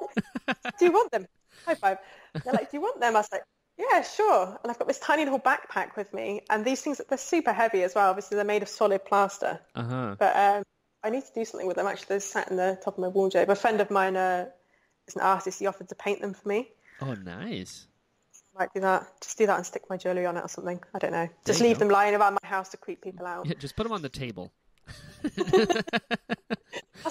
do you want them? High five. They're like, do you want them? I was like, yeah, sure. And I've got this tiny little backpack with me. And these things, they're super heavy as well. Obviously, they're made of solid plaster. But I need to do something with them. Actually, they're sat in the top of my wardrobe. A friend of mine is an artist. He offered to paint them for me. Oh, nice. Might do that. Just do that and stick my jewelry on it or something. I don't know. Just leave them lying around my house to creep people out. Yeah, just put them on the table. That's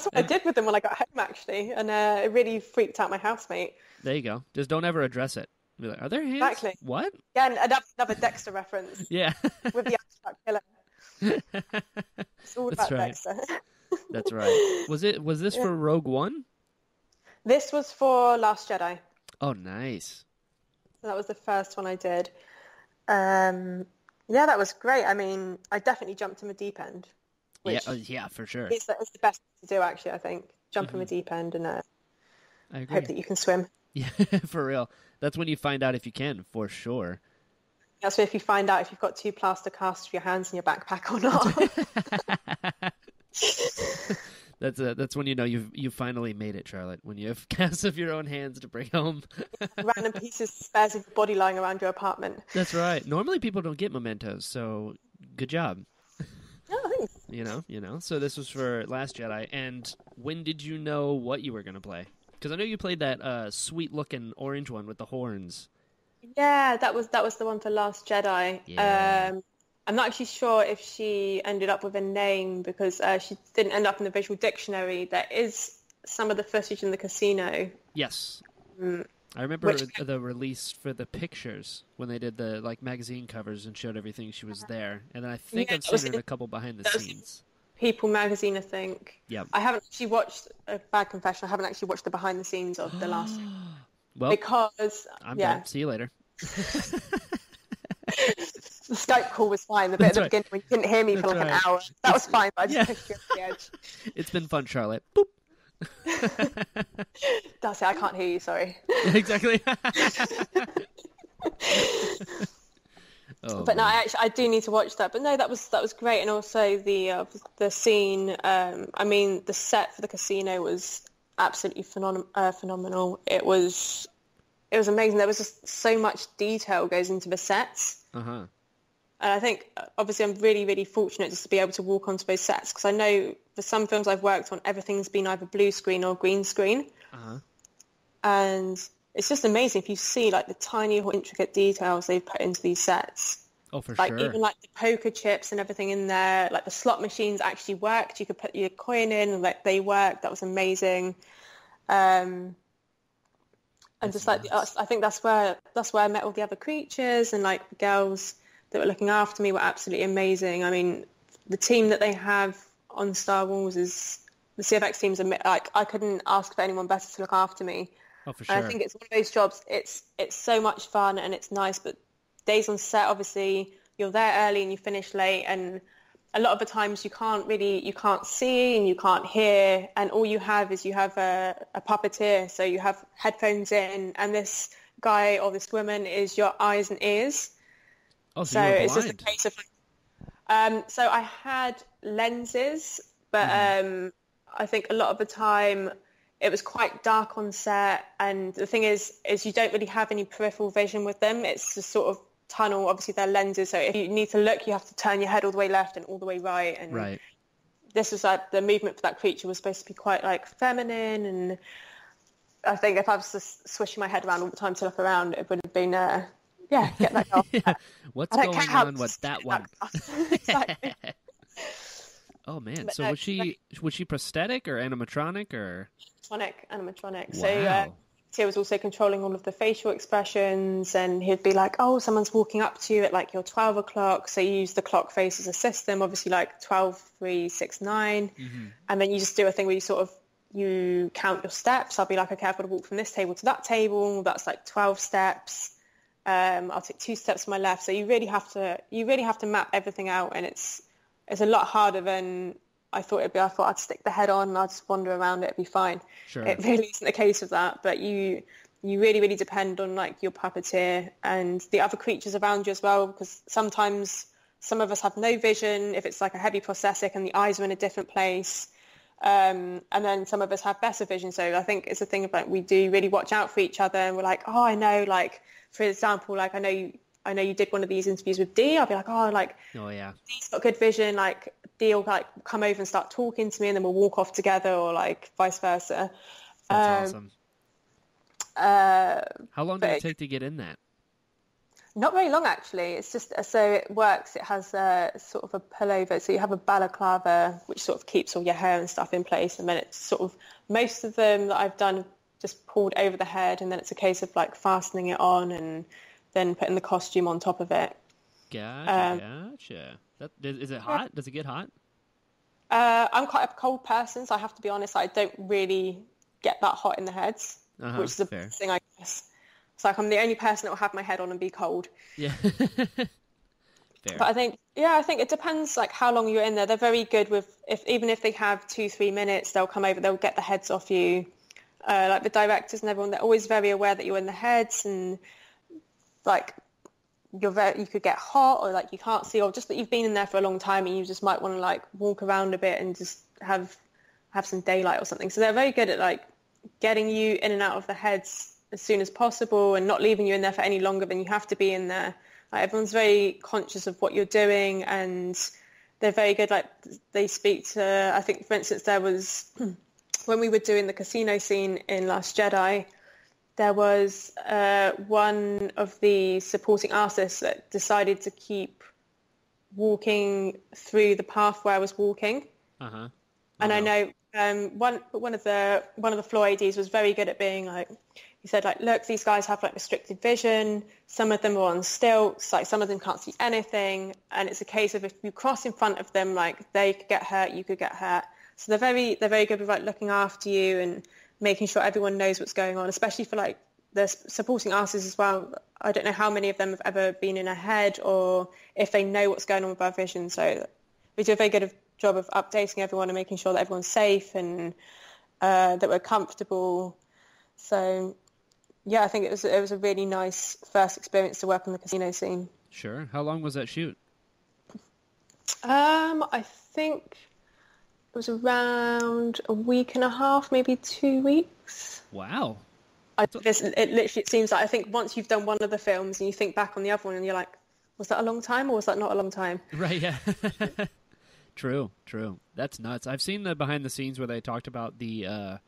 what I did with them when I got home, actually, and it really freaked out my housemate. There you go. Just don't ever address it. Be like, are there hands? Exactly. What? Yeah, and another Dexter reference. Yeah. With the abstract killer. It's all about Dexter. That's right. Was this for Rogue One? This was for Last Jedi. Oh, nice. So that was the first one I did. Yeah, that was great. I mean, I definitely jumped in the deep end. Yeah, for sure. It's the best thing to do, actually, I think. Jump in the deep end and I agree. Hope that you can swim. Yeah, for real. That's when you find out if you can, for sure. That's if you find out if you've got two plaster casts for your hands in your backpack or not. That's when you know you finally made it, Charlotte. When you have casts of your own hands to bring home, random pieces, spares of your body lying around your apartment. That's right. Normally people don't get mementos, so good job. Oh, thanks. You know. So this was for Last Jedi. And when did you know what you were going to play? Because I know you played that sweet-looking orange one with the horns. Yeah, that was the one for Last Jedi. Yeah. I'm not actually sure if she ended up with a name because she didn't end up in the visual dictionary. There is some of the footage in the casino. Yes. I remember the release for the pictures when they did the magazine covers and showed everything. She was there. And then I think I've seen her in a couple behind the scenes. People magazine, I think. Yeah. I haven't actually watched, a bad confession, I haven't actually watched the behind the scenes of the last one. Well, because... I'm done. See you later. The Skype call was fine. The bit at the beginning when you didn't hear me for an hour. That was fine, but I just pushed you off the edge. It's been fun, Charlotte. Boop. That's it. I can't hear you. Sorry. Exactly. But no, I do need to watch that. But no, that was great. And also the scene. I mean, the set for the casino was absolutely phenomenal. It was amazing. There was just so much detail goes into the sets. Uh-huh. And I think, obviously, I'm really, really fortunate just to be able to walk onto those sets because I know for some films I've worked on, everything's been either blue screen or green screen. Uh-huh. And it's just amazing if you see, the tiny, intricate details they've put into these sets. Oh, for sure. Even, the poker chips and everything in there, the slot machines actually worked. You could put your coin in and, they worked. That was amazing. And just I think that's where I met all the other creatures and the girls that were looking after me were absolutely amazing. I mean, the team that they have on Star Wars is the CFX teams. I couldn't ask for anyone better to look after me. Oh, for sure. And I think it's one of those jobs. It's so much fun and it's nice, but days on set, obviously, you're there early and you finish late, and a lot of the times you can't see and you can't hear, and all you have is a puppeteer. So you have headphones in, and this guy or this woman is your eyes and ears. Oh, so you're blind. It's just a case of. So I had lenses, but I think a lot of the time it was quite dark on set, and the thing is you don't really have any peripheral vision with them. It's just sort of tunnel. Obviously, they're lenses, so if you need to look, you have to turn your head all the way left and all the way right. And right. This was the movement for that creature was supposed to be quite feminine, and I think if I was just swishing my head around all the time to look around, it would have been get that girl. Yeah. What's going on with that one? Exactly. Oh man! But so was she prosthetic or animatronic or animatronic? Wow. So, he was also controlling all of the facial expressions, and he'd be like, oh, someone's walking up to you at your 12 o'clock. So you use the clock face as a system, obviously 12, 3, 6, 9. Mm-hmm. And then you just do a thing where you count your steps. I'll be like, okay, I've got to walk from this table to that table. That's 12 steps. I'll take 2 steps to my left. So you really have to map everything out. And it's a lot harder than I thought it'd be. I thought I'd stick the head on and I'd just wander around it. It'd be fine. Sure. It really isn't the case of that. But you really, really depend on your puppeteer and the other creatures around you as well, because sometimes some of us have no vision if it's a heavy prosthetic and the eyes are in a different place. And then some of us have better vision. So I think it's a thing of we do really watch out for each other, and we're like, oh, I know, for example, I know you did one of these interviews with Dee. I'll be like, oh, oh yeah, Dee's got good vision. Dee will come over and start talking to me, and then we'll walk off together, or vice versa. That's awesome. How long did it take to get in that? Not very long, actually. It's just, so it works. It has a sort of a pullover. So you have a balaclava, which sort of keeps all your hair and stuff in place. And then it's sort of, most of them that I've done just pulled over the head. And then it's a case of like fastening it on and then putting the costume on top of it. Gotcha. Is it hot? Yeah. Does it get hot? I'm quite a cold person, so I have to be honest. I don't really get that hot in the heads, which is the best thing, I guess. It's like I'm the only person that will have my head on and be cold. Yeah. Fair. But I think, it depends like how long you're in there. They're very good with, even if they have 2-3 minutes, they'll come over, they'll get the heads off you. Like the directors and everyone, they're always very aware that you're in the heads, and like you could get hot, or like you can't see, or just that you've been in there for a long time and you just might want to like walk around a bit and just have some daylight or something. So they're very good at like getting you in and out of the heads as soon as possible and not leaving you in there for any longer than you have to be in there. Like, everyone's very conscious of what you're doing, and they're very good. Like, they speak to, I think, for instance, there was when we were doing the casino scene in Last Jedi, there was one of the supporting artists that decided to keep walking through the path where I was walking. Uh-huh. And I know one of the floor ADs was very good at being like, he said like, look, these guys have like restricted vision. Some of them are on stilts. Like, some of them can't see anything. And it's a case of if you cross in front of them, like, they could get hurt, you could get hurt. So they're very good with like looking after you and making sure everyone knows what's going on, especially for like the supporting artists as well. I don't know how many of them have ever been in a head, or if they know what's going on with our vision. So we do a very good job of updating everyone and making sure that everyone's safe and that we're comfortable. So yeah, I think it was a really nice first experience to work on the casino scene. Sure. How long was that shoot? I think it was around a week and a half, maybe 2 weeks. Wow. It seems like, I think once you've done one of the films and you think back on the other one and you're like, was that a long time or was that not a long time? Right, yeah. True. That's nuts. I've seen the behind the scenes where they talked about the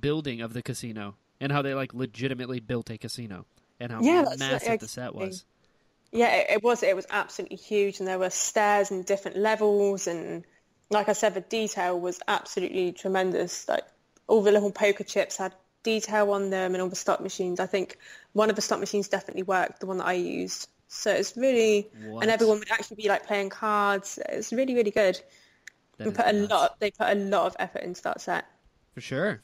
building of the casino and how they like legitimately built a casino and how massive the set was. Yeah, it was absolutely huge, and there were stairs and different levels, and like I said, the detail was absolutely tremendous. Like, all the little poker chips had detail on them, and all the slot machines. I think one of the slot machines definitely worked, the one that I used. So it's really, and everyone would actually be like playing cards. It's really, really good. They put a lot of effort into that set. For sure.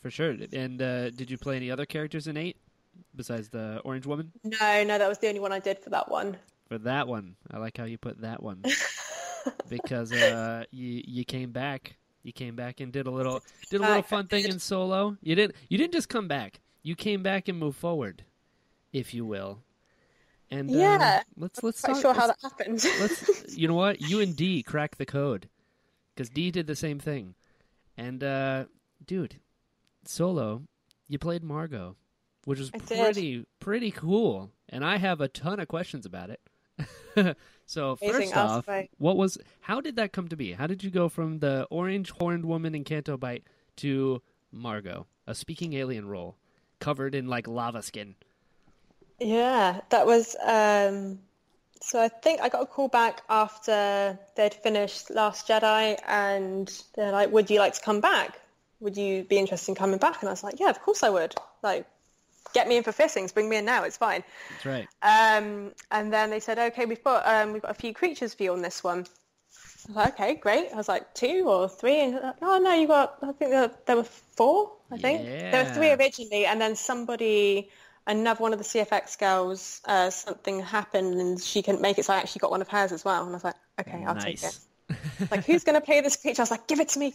And did you play any other characters in 8 besides the orange woman? No, that was the only one I did for that one. For that one, I like how you put that one, because you came back and did a little fun thing in Solo. You didn't just come back. You came back and moved forward, if you will. And let's talk how that happened. You know what? You and D cracked the code, because D did the same thing. And dude, Solo, you played Margo, which was pretty cool. And I have a ton of questions about it. So first off, how did that come to be? How did you go from the orange horned woman in Canto Bight to Margo, a speaking alien role covered in like lava skin? Yeah, that was, so I think I got a call back after they'd finished Last Jedi, and they're like, would you like to come back? Would you be interested in coming back? And I was like, yeah, of course I would. Like, get me in for fittings, bring me in now, it's fine. That's right. And then they said, okay, we've got a few creatures for you on this one. I was like, okay, great. I was like, 2 or 3? And like, oh no, I think there were 4, I think. Yeah. There were 3 originally, and then another one of the CFX girls, something happened and she couldn't make it, so I actually got one of hers as well. And I was like, okay, I'll take it. Like, who's going to play this creature? I was like, give it to me.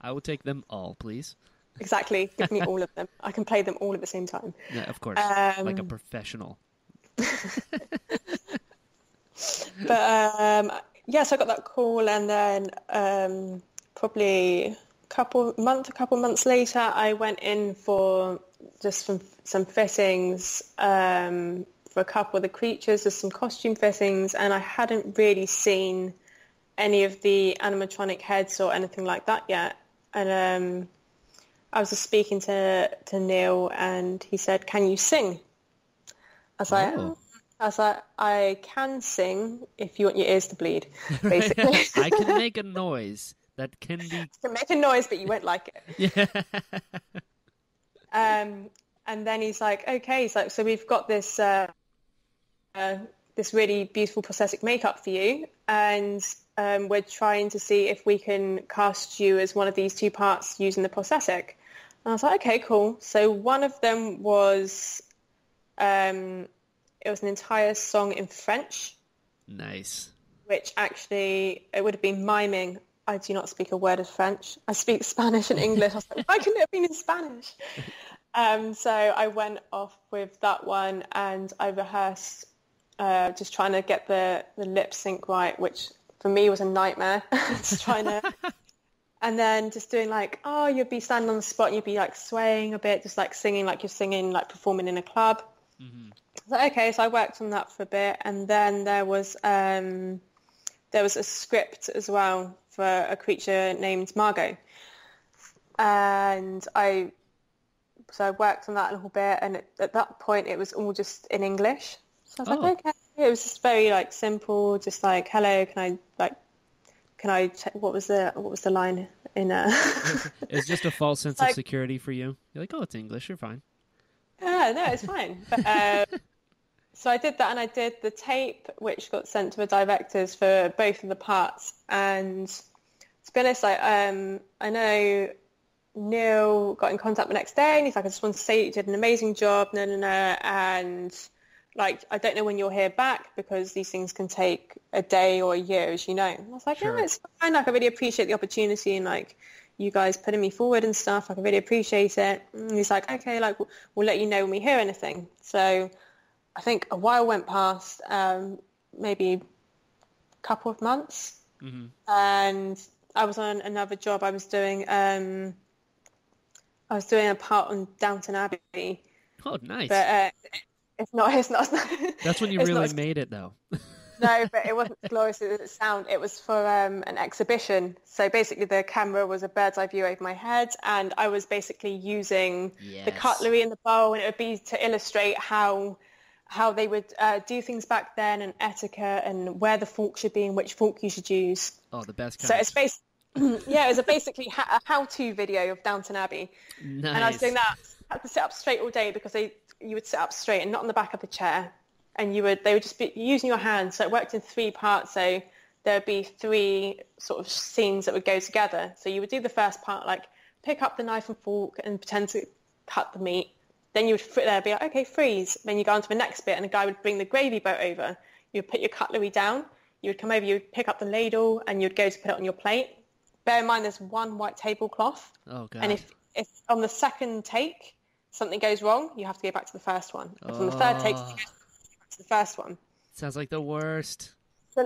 I will take them all, please. Exactly. Give me all of them. I can play them all at the same time. Yeah, of course. Like a professional. But so I got that call, and then probably a couple months later, I went in for just some fittings for a couple of the creatures, just some costume fittings, and I hadn't really seen any of the animatronic heads or anything like that yet. And I was just speaking to Neal, and he said, "Can you sing?" I was like, I was like, I can sing if you want your ears to bleed, basically. I can make a noise that can be... I can make a noise, but you won't like it. Yeah. And then he's like, okay, he's like, so we've got this this really beautiful prosthetic makeup for you, and we're trying to see if we can cast you as one of these two parts using the prosthetic. And I was like, okay, cool. So one of them was... it was an entire song in French. Nice. Which actually, it would have been miming. I do not speak a word of French. I speak Spanish and English. I was like, why couldn't it have been in Spanish? So I went off with that one and I rehearsed just trying to get the lip sync right, which for me was a nightmare. Just trying to... And then just doing like, oh, you'd be standing on the spot and you'd be like swaying a bit, just like singing like you're singing, like performing in a club. Mm-hmm. So, okay, so I worked on that for a bit, and then there was a script as well for a creature named Margo, and I worked on that a little bit, and at that point it was all just in English. So I was like, okay, it was just very like simple, just like, hello, can I check, what was the line in It's just a false sense of security for you. You're like, oh, it's English, you're fine. No, it's fine. But, so I did that, and I did the tape, which got sent to the directors for both of the parts. And to be honest, I know Neil got in contact the next day, and he's like, I just want to say you did an amazing job, and like, I don't know when you'll hear back, because these things can take a day or a year, as you know. And I was like, sure. Yeah, it's fine, like, I really appreciate the opportunity, and like, you guys putting me forward and stuff, like, I really appreciate it. And he's like, okay, like, we'll let you know when we hear anything. So I think a while went past, maybe a couple of months. Mm-hmm. And I was on another job. I was doing a part on Downton Abbey. Oh, nice. But it's not. That's when you really made it, though. No, but it wasn't as glorious as it sounded. It was for an exhibition. So basically the camera was a bird's eye view over my head, and I was basically using the cutlery and the bowl, and it would be to illustrate how they would do things back then, and etiquette, and where the fork should be and which fork you should use. Oh, the best kind. So it's basically, yeah, it was basically a how-to video of Downton Abbey. Nice. And I was doing that. I had to sit up straight all day, because you would sit up straight and not on the back of the chair. And they would just be using your hands. So it worked in three parts. So there would be three sort of scenes that would go together. So you would do the first part, like pick up the knife and fork and pretend to cut the meat. Then you would be like, okay, freeze. Then you go on to the next bit, and a guy would bring the gravy boat over. You would put your cutlery down. You would come over, you would pick up the ladle, and you'd go to put it on your plate. Bear in mind, there's one white tablecloth. Oh, God. And if on the second take something goes wrong, you have to go back to the first one. And from the third take, the first one. Sounds like the worst.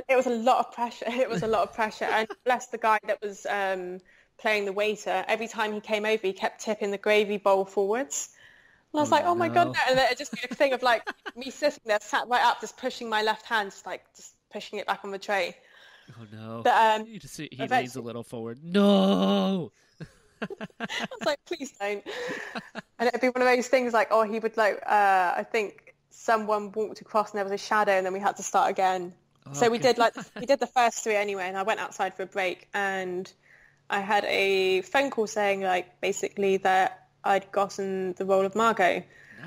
It was a lot of pressure. And bless the guy that was playing the waiter. Every time he came over, he kept tipping the gravy bowl forwards. And I was like, oh my God. No. And then it just made a thing of like me sitting there, sat right up, just pushing my left hand, just pushing it back on the tray. Oh no. But you just see he leans a little forward. No. I was like, please don't. And it'd be one of those things like, oh, he would like, I think someone walked across and there was a shadow, and then we had to start again. Oh, so we did the first three anyway, and I went outside for a break, and I had a phone call saying like basically that I'd gotten the role of Margo. Nice.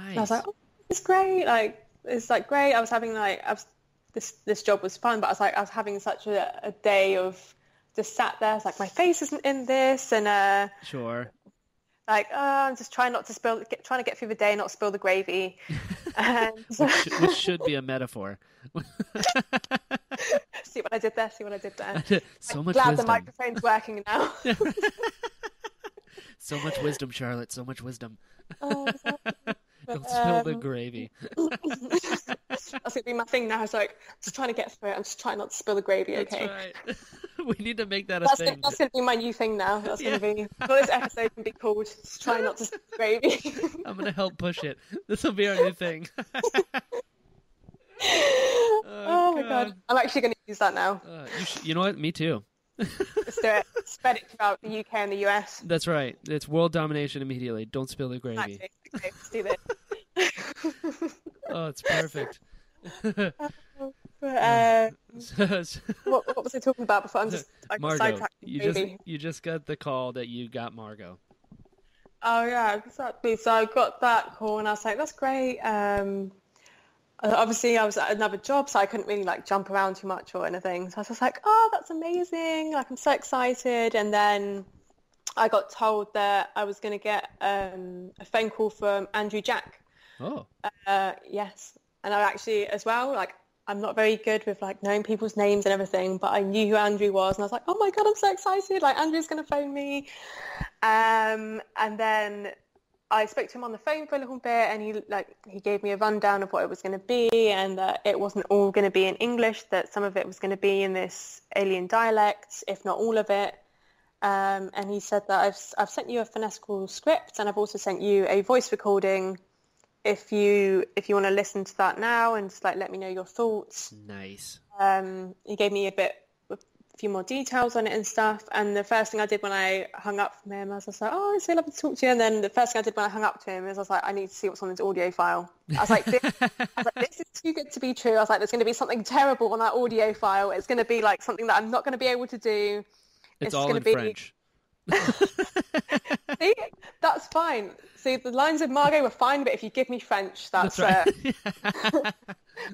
And I was like, oh, it's great, like it's like great. I was having this job was fun, but I was having such a day of just sat there. It's like my face isn't in this, and sure. Like, I'm just trying to get through the day and not spill the gravy. Which should be a metaphor. See what I did there. So I'm much glad wisdom. The microphone's working now. So much wisdom, Charlotte. So much wisdom. Exactly. Don't spill the gravy. That's going to be my thing now. It's like, I'm just trying to get through it. I'm just trying not to spill the gravy, okay? That's right. We need to make that's a thing. That's going to be my new thing now. That's going to be... Well, this episode can be called Just Try Not to Spill the Gravy. I'm going to help push it. This will be our new thing. Oh, my God. I'm actually going to use that now. You know what? Me too. Let's do it. Spread it throughout the UK and the US. That's right. It's world domination immediately. Don't spill the gravy. Actually, okay, let's do this. Oh, it's perfect. What was I talking about before? I'm sidetracked. You just got the call that you got Margo. Oh yeah, exactly. So I got that call and I was like, that's great. Obviously I was at another job, so I couldn't really like jump around too much or anything. So I was just like, oh, that's amazing. Like, I'm so excited. And then I got told that I was going to get a phone call from Andrew Jack. Oh. Yes. And I actually, as well, like, I'm not very good with like knowing people's names and everything, but I knew who Andrew was, and I was like, oh my God, I'm so excited. Like, Andrew's going to phone me. And then I spoke to him on the phone for a little bit, and he gave me a rundown of what it was going to be, and that it wasn't all going to be in English, that some of it was going to be in this alien dialect, if not all of it. And he said that I've sent you a phonetical script, and I've also sent you a voice recording if you want to listen to that now and just like let me know your thoughts. Nice. He gave me a few more details on it and stuff, and the first thing I did when I hung up from him, I was just like, oh, it's so lovely to talk to you. And then the first thing I did when I hung up to him is I was like, I need to see what's on this audio file. I was like, this is too good to be true. I was like, there's going to be something terrible on that audio file. It's going to be like something that I'm not going to be able to do. It's all in French. See, that's fine. See, the lines of Margo were fine, but if you give me French, that's right.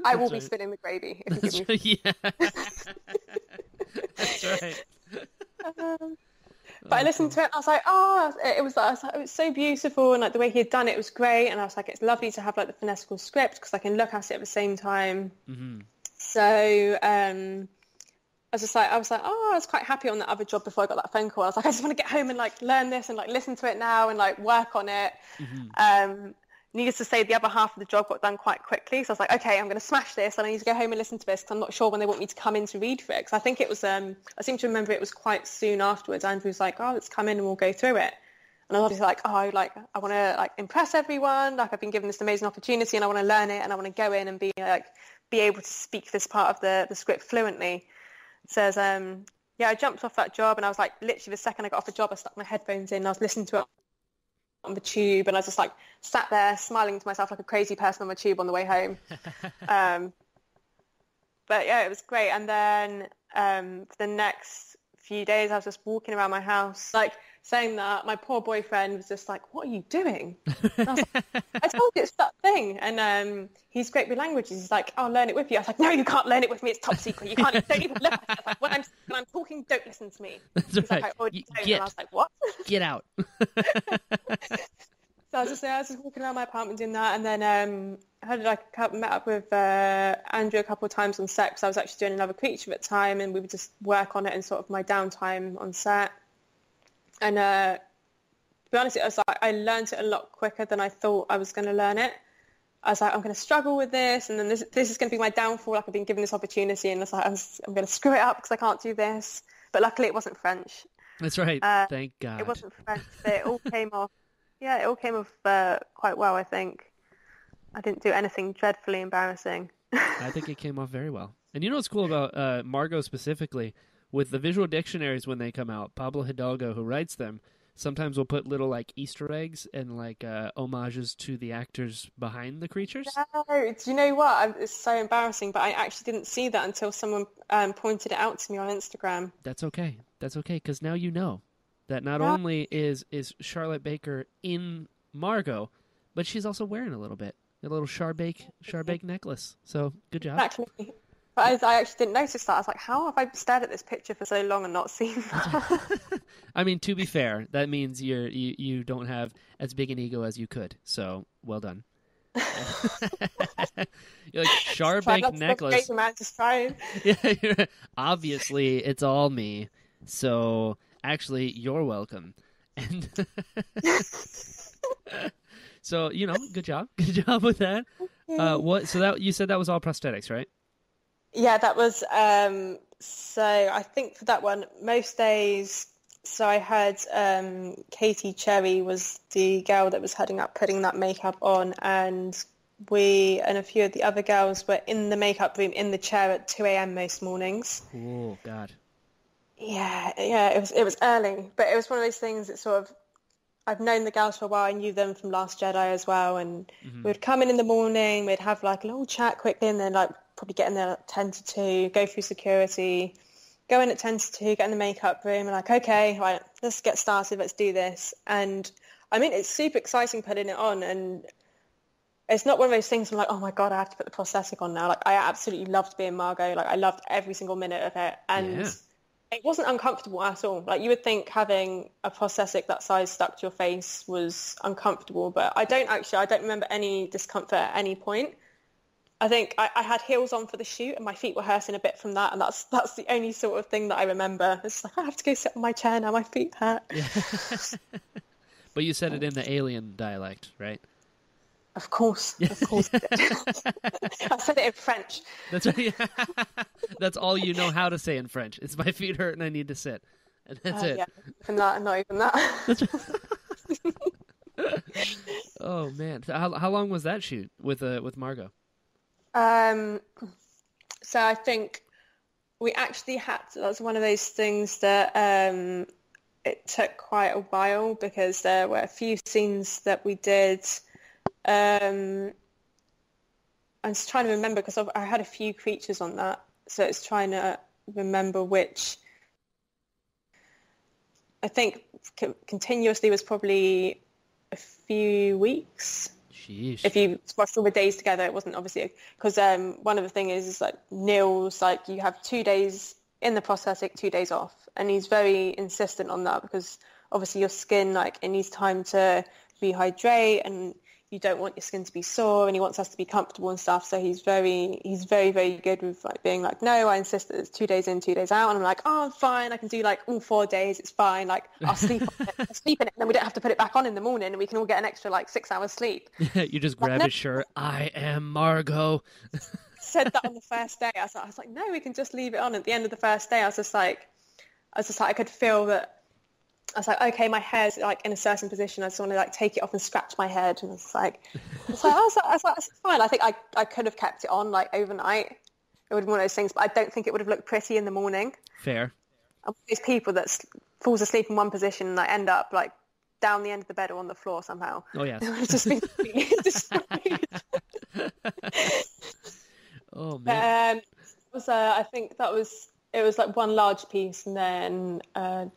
I will be spinning the gravy. That's right. But I listened to it, and I was like, oh, it was so beautiful, and like the way he had done it was great, and I was like, it's lovely to have like the phonetical script because I can look at it at the same time. Mm-hmm. So. I was like, oh, I was quite happy on that other job before I got that phone call. I was like, I just want to get home and like learn this and like listen to it now and like work on it. Mm-hmm. Needless to say, the other half of the job got done quite quickly. So I was like, okay, I'm going to smash this and I need to go home and listen to this because I'm not sure when they want me to come in to read for it. Because I think it was, I seem to remember it was quite soon afterwards. Andrew's like, oh, let's come in and we'll go through it. And I was obviously like, oh, like I want to like impress everyone. Like, I've been given this amazing opportunity and I want to learn it and I want to go in and be able to speak this part of the script fluently. Says, I jumped off that job and I was like, literally the second I got off the job, I stuck my headphones in and I was listening to it on the tube, and I just like sat there smiling to myself like a crazy person on my tube on the way home. But yeah, it was great. And then for the next few days, I was just walking around my house, like saying that my poor boyfriend was just like, what are you doing? And I was like, I told you it's that thing. And he's great with languages. He's like, I'll learn it with you. I was like, no, you can't learn it with me. It's top secret. You can't, don't even look at it. I was like, when I'm talking, don't listen to me. He's right. Like, I already don't. And I was like, what? Get out. So I was just walking around my apartment doing that, and then met up with Andrew a couple of times on set because I was actually doing another creature at the time, and we would just work on it in sort of my downtime on set. And to be honest, it was like I learned it a lot quicker than I thought I was going to learn it. I was like, I'm going to struggle with this, and then this is going to be my downfall. Like, I've been given this opportunity, and it's like I'm going to screw it up because I can't do this. But luckily, it wasn't French. That's right. Thank God. It wasn't French. But it all came off. Yeah, it all came off quite well, I think. I didn't do anything dreadfully embarrassing. I think it came off very well. And you know what's cool about Margo specifically? With the visual dictionaries when they come out, Pablo Hidalgo, who writes them, sometimes will put little like Easter eggs and like homages to the actors behind the creatures. No, do you know what? It's so embarrassing, but I actually didn't see that until someone pointed it out to me on Instagram. That's okay, because now you know. That not only is Charlotte Baker in Margo, but she's also wearing a little bit, a little Charbake necklace. So good job. Exactly. But I actually didn't notice that. I was like, how have I stared at this picture for so long and not seen that? I mean, to be fair, that means you don't have as big an ego as you could. So well done. You're like, Charbake necklace. Man, just trying. Yeah, obviously, it's all me. So. Actually, you're welcome. And so, good job with that. You said that was all prosthetics, right? Yeah, that was, so I think for that one, most days, so I had, Katie Cherry was the girl that was heading up, putting that makeup on, and we and a few of the other girls were in the makeup room in the chair at 2 a.m. most mornings. Oh, God. Yeah, it was early, but it was one of those things that sort of, I've known the girls for a while. I knew them from Last Jedi as well. And we'd come in the morning, we'd have like a little chat quickly, and then like probably get in there at 10 to 2, go through security, go in at 10 to 2, get in the makeup room, and like, okay, right, let's get started, let's do this. And I mean, it's super exciting putting it on, and it's not one of those things I'm like, oh my God, I have to put the prosthetic on now. Like, I absolutely loved being Margo. Like, I loved every single minute of it. And it wasn't uncomfortable at all. Like, you would think having a prosthetic that size stuck to your face was uncomfortable, but I don't remember any discomfort at any point. I think I had heels on for the shoot, and my feet were hurting a bit from that, and that's the only sort of thing that I remember. It's like, I have to go sit on my chair now, my feet hurt. Yeah. But you said it in the alien dialect, right? Of course. I said it in French. That's all you know how to say in French. It's my feet hurt and I need to sit. And that's it. Yeah, not even that. Oh man, how long was that shoot with Margo? So I think we actually that's one of those things that it took quite a while, because there were a few scenes that we did. I'm just trying to remember, because I had a few creatures on that, so it's trying to remember which. I think continuously was probably a few weeks. Jeez. If you squashed all the days together, it wasn't obviously, because one of the things is like Neal's like, you have 2 days in the prosthetic, 2 days off, and he's very insistent on that, because obviously your skin, like, it needs time to rehydrate, and you don't want your skin to be sore, and he wants us to be comfortable and stuff. So he's very, very good with like being like, no, I insist that it's 2 days in, 2 days out. And I'm like, oh, I'm fine. I can do like all 4 days. It's fine. Like, I'll sleep on it. I'll sleep in it. And then we don't have to put it back on in the morning, and we can all get an extra like 6 hours sleep. You just grab his shirt. I am Margo. Said that on the first day. I was like, no, we can just leave it on. At the end of the first day, I was just like, I could feel that. I was like, okay, my hair's like in a certain position. I just want to like take it off and scratch my head. And I was like, that's fine. I think I could have kept it on like overnight. It would have been one of those things, but I don't think it would have looked pretty in the morning. Fair. I'm these people that falls asleep in one position and I end up like down the end of the bed or on the floor somehow. Oh yeah. It would have just been destroyed. Oh man. I think that was. It was like one large piece, and then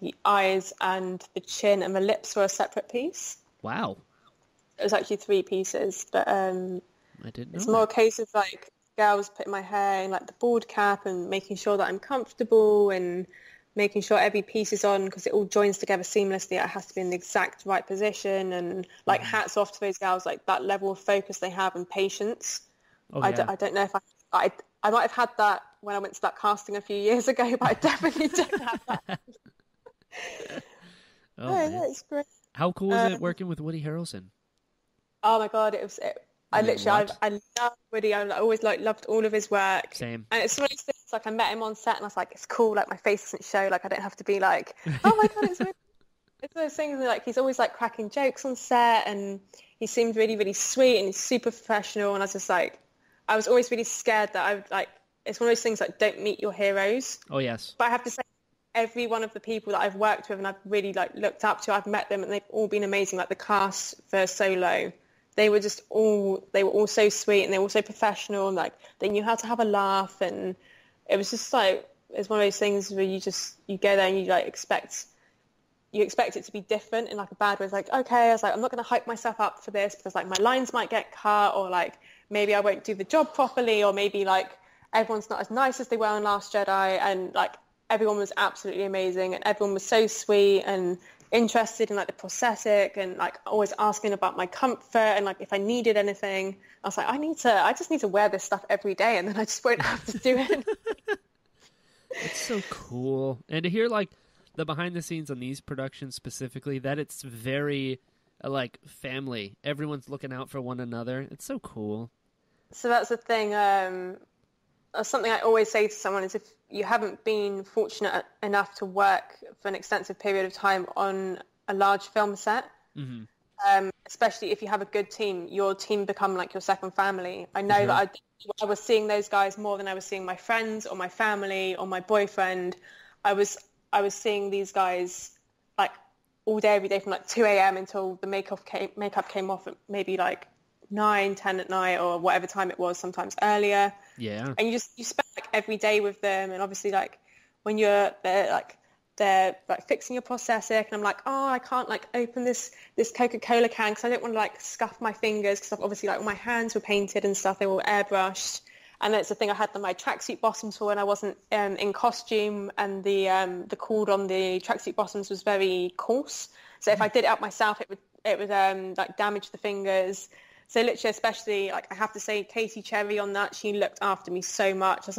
the eyes and the chin and the lips were a separate piece. Wow. It was actually 3 pieces, but I didn't know. It's more a case of like girls putting my hair in like the board cap and making sure that I'm comfortable and making sure every piece is on, because it all joins together seamlessly. It has to be in the exact right position, and like hats off to those girls, like that level of focus they have and patience. Oh, yeah. I don't know if I might have had that when I went to that casting a few years ago, but I definitely don't have that. Oh, that's great. How cool was it working with Woody Harrelson? Oh my God, it was. I love Woody. I always like loved all of his work. Same. And it's one of those things. Like, I met him on set, and I was like, it's cool. Like, my face doesn't show. Like, I don't have to be like, oh my God, it's really. It's one of those things where, like, he's always like cracking jokes on set, and he seemed really, really sweet, and he's super professional. And I was just like, I was always really scared that I would like. It's one of those things like, don't meet your heroes. Oh yes. But I have to say, every one of the people that I've worked with and I've really like looked up to, I've met them, and they've all been amazing. Like the cast for Solo, they were all so sweet, and they were all so professional, and like they knew how to have a laugh, and it was just like, it's one of those things where you go there and you like expect it to be different in like a bad way. It's like, okay, I was like, I'm not going to hype myself up for this, because like my lines might get cut, or like maybe I won't do the job properly, or maybe like everyone's not as nice as they were in Last Jedi. And like everyone was absolutely amazing, and everyone was so sweet and interested in like the prosthetic, and like always asking about my comfort, and like if I needed anything. I was like, I just need to wear this stuff every day, and then I just won't have to do it. It's so cool. And to hear like the behind the scenes on these productions specifically, that it's very like family, everyone's looking out for one another. It's so cool. So that's the thing. Something I always say to someone is, if you haven't been fortunate enough to work for an extensive period of time on a large film set, especially if you have a good team, your team become like your second family. I know that I was seeing those guys more than I was seeing my friends or my family or my boyfriend. I was seeing these guys like all day, every day, from like 2 a.m. until the makeup came off at maybe like 9, 10 at night, or whatever time it was, sometimes earlier. Yeah. And you spend like every day with them, and obviously like when they're fixing your prosthetic, and I'm like, oh, I can't like open this Coca-Cola can because I don't want to like scuff my fingers, because obviously like my hands were painted and stuff, they were airbrushed. And that's the thing, I had my tracksuit bottoms for when I wasn't in costume, and the cord on the tracksuit bottoms was very coarse. So if I did it up myself, it would like damage the fingers. So literally, especially, like, I have to say, Katie Cherry on that, she looked after me so much. I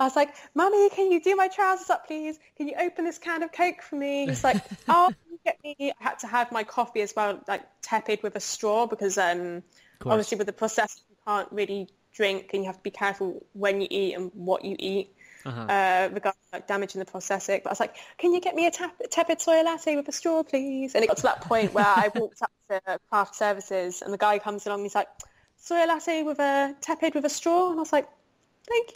was like, Mummy, can you do my trousers up, please? Can you open this can of Coke for me? It's like, oh, get me. I had to have my coffee as well, like, tepid with a straw, because obviously with the process, you can't really drink, and you have to be careful when you eat and what you eat, regarding like damaging the prosthetic. But I was like, can you get me a tepid soy latte with a straw, please? And it got to that point where I walked up to craft services, and the guy comes along and he's like, soy latte with a tepid with a straw? And I was like, thank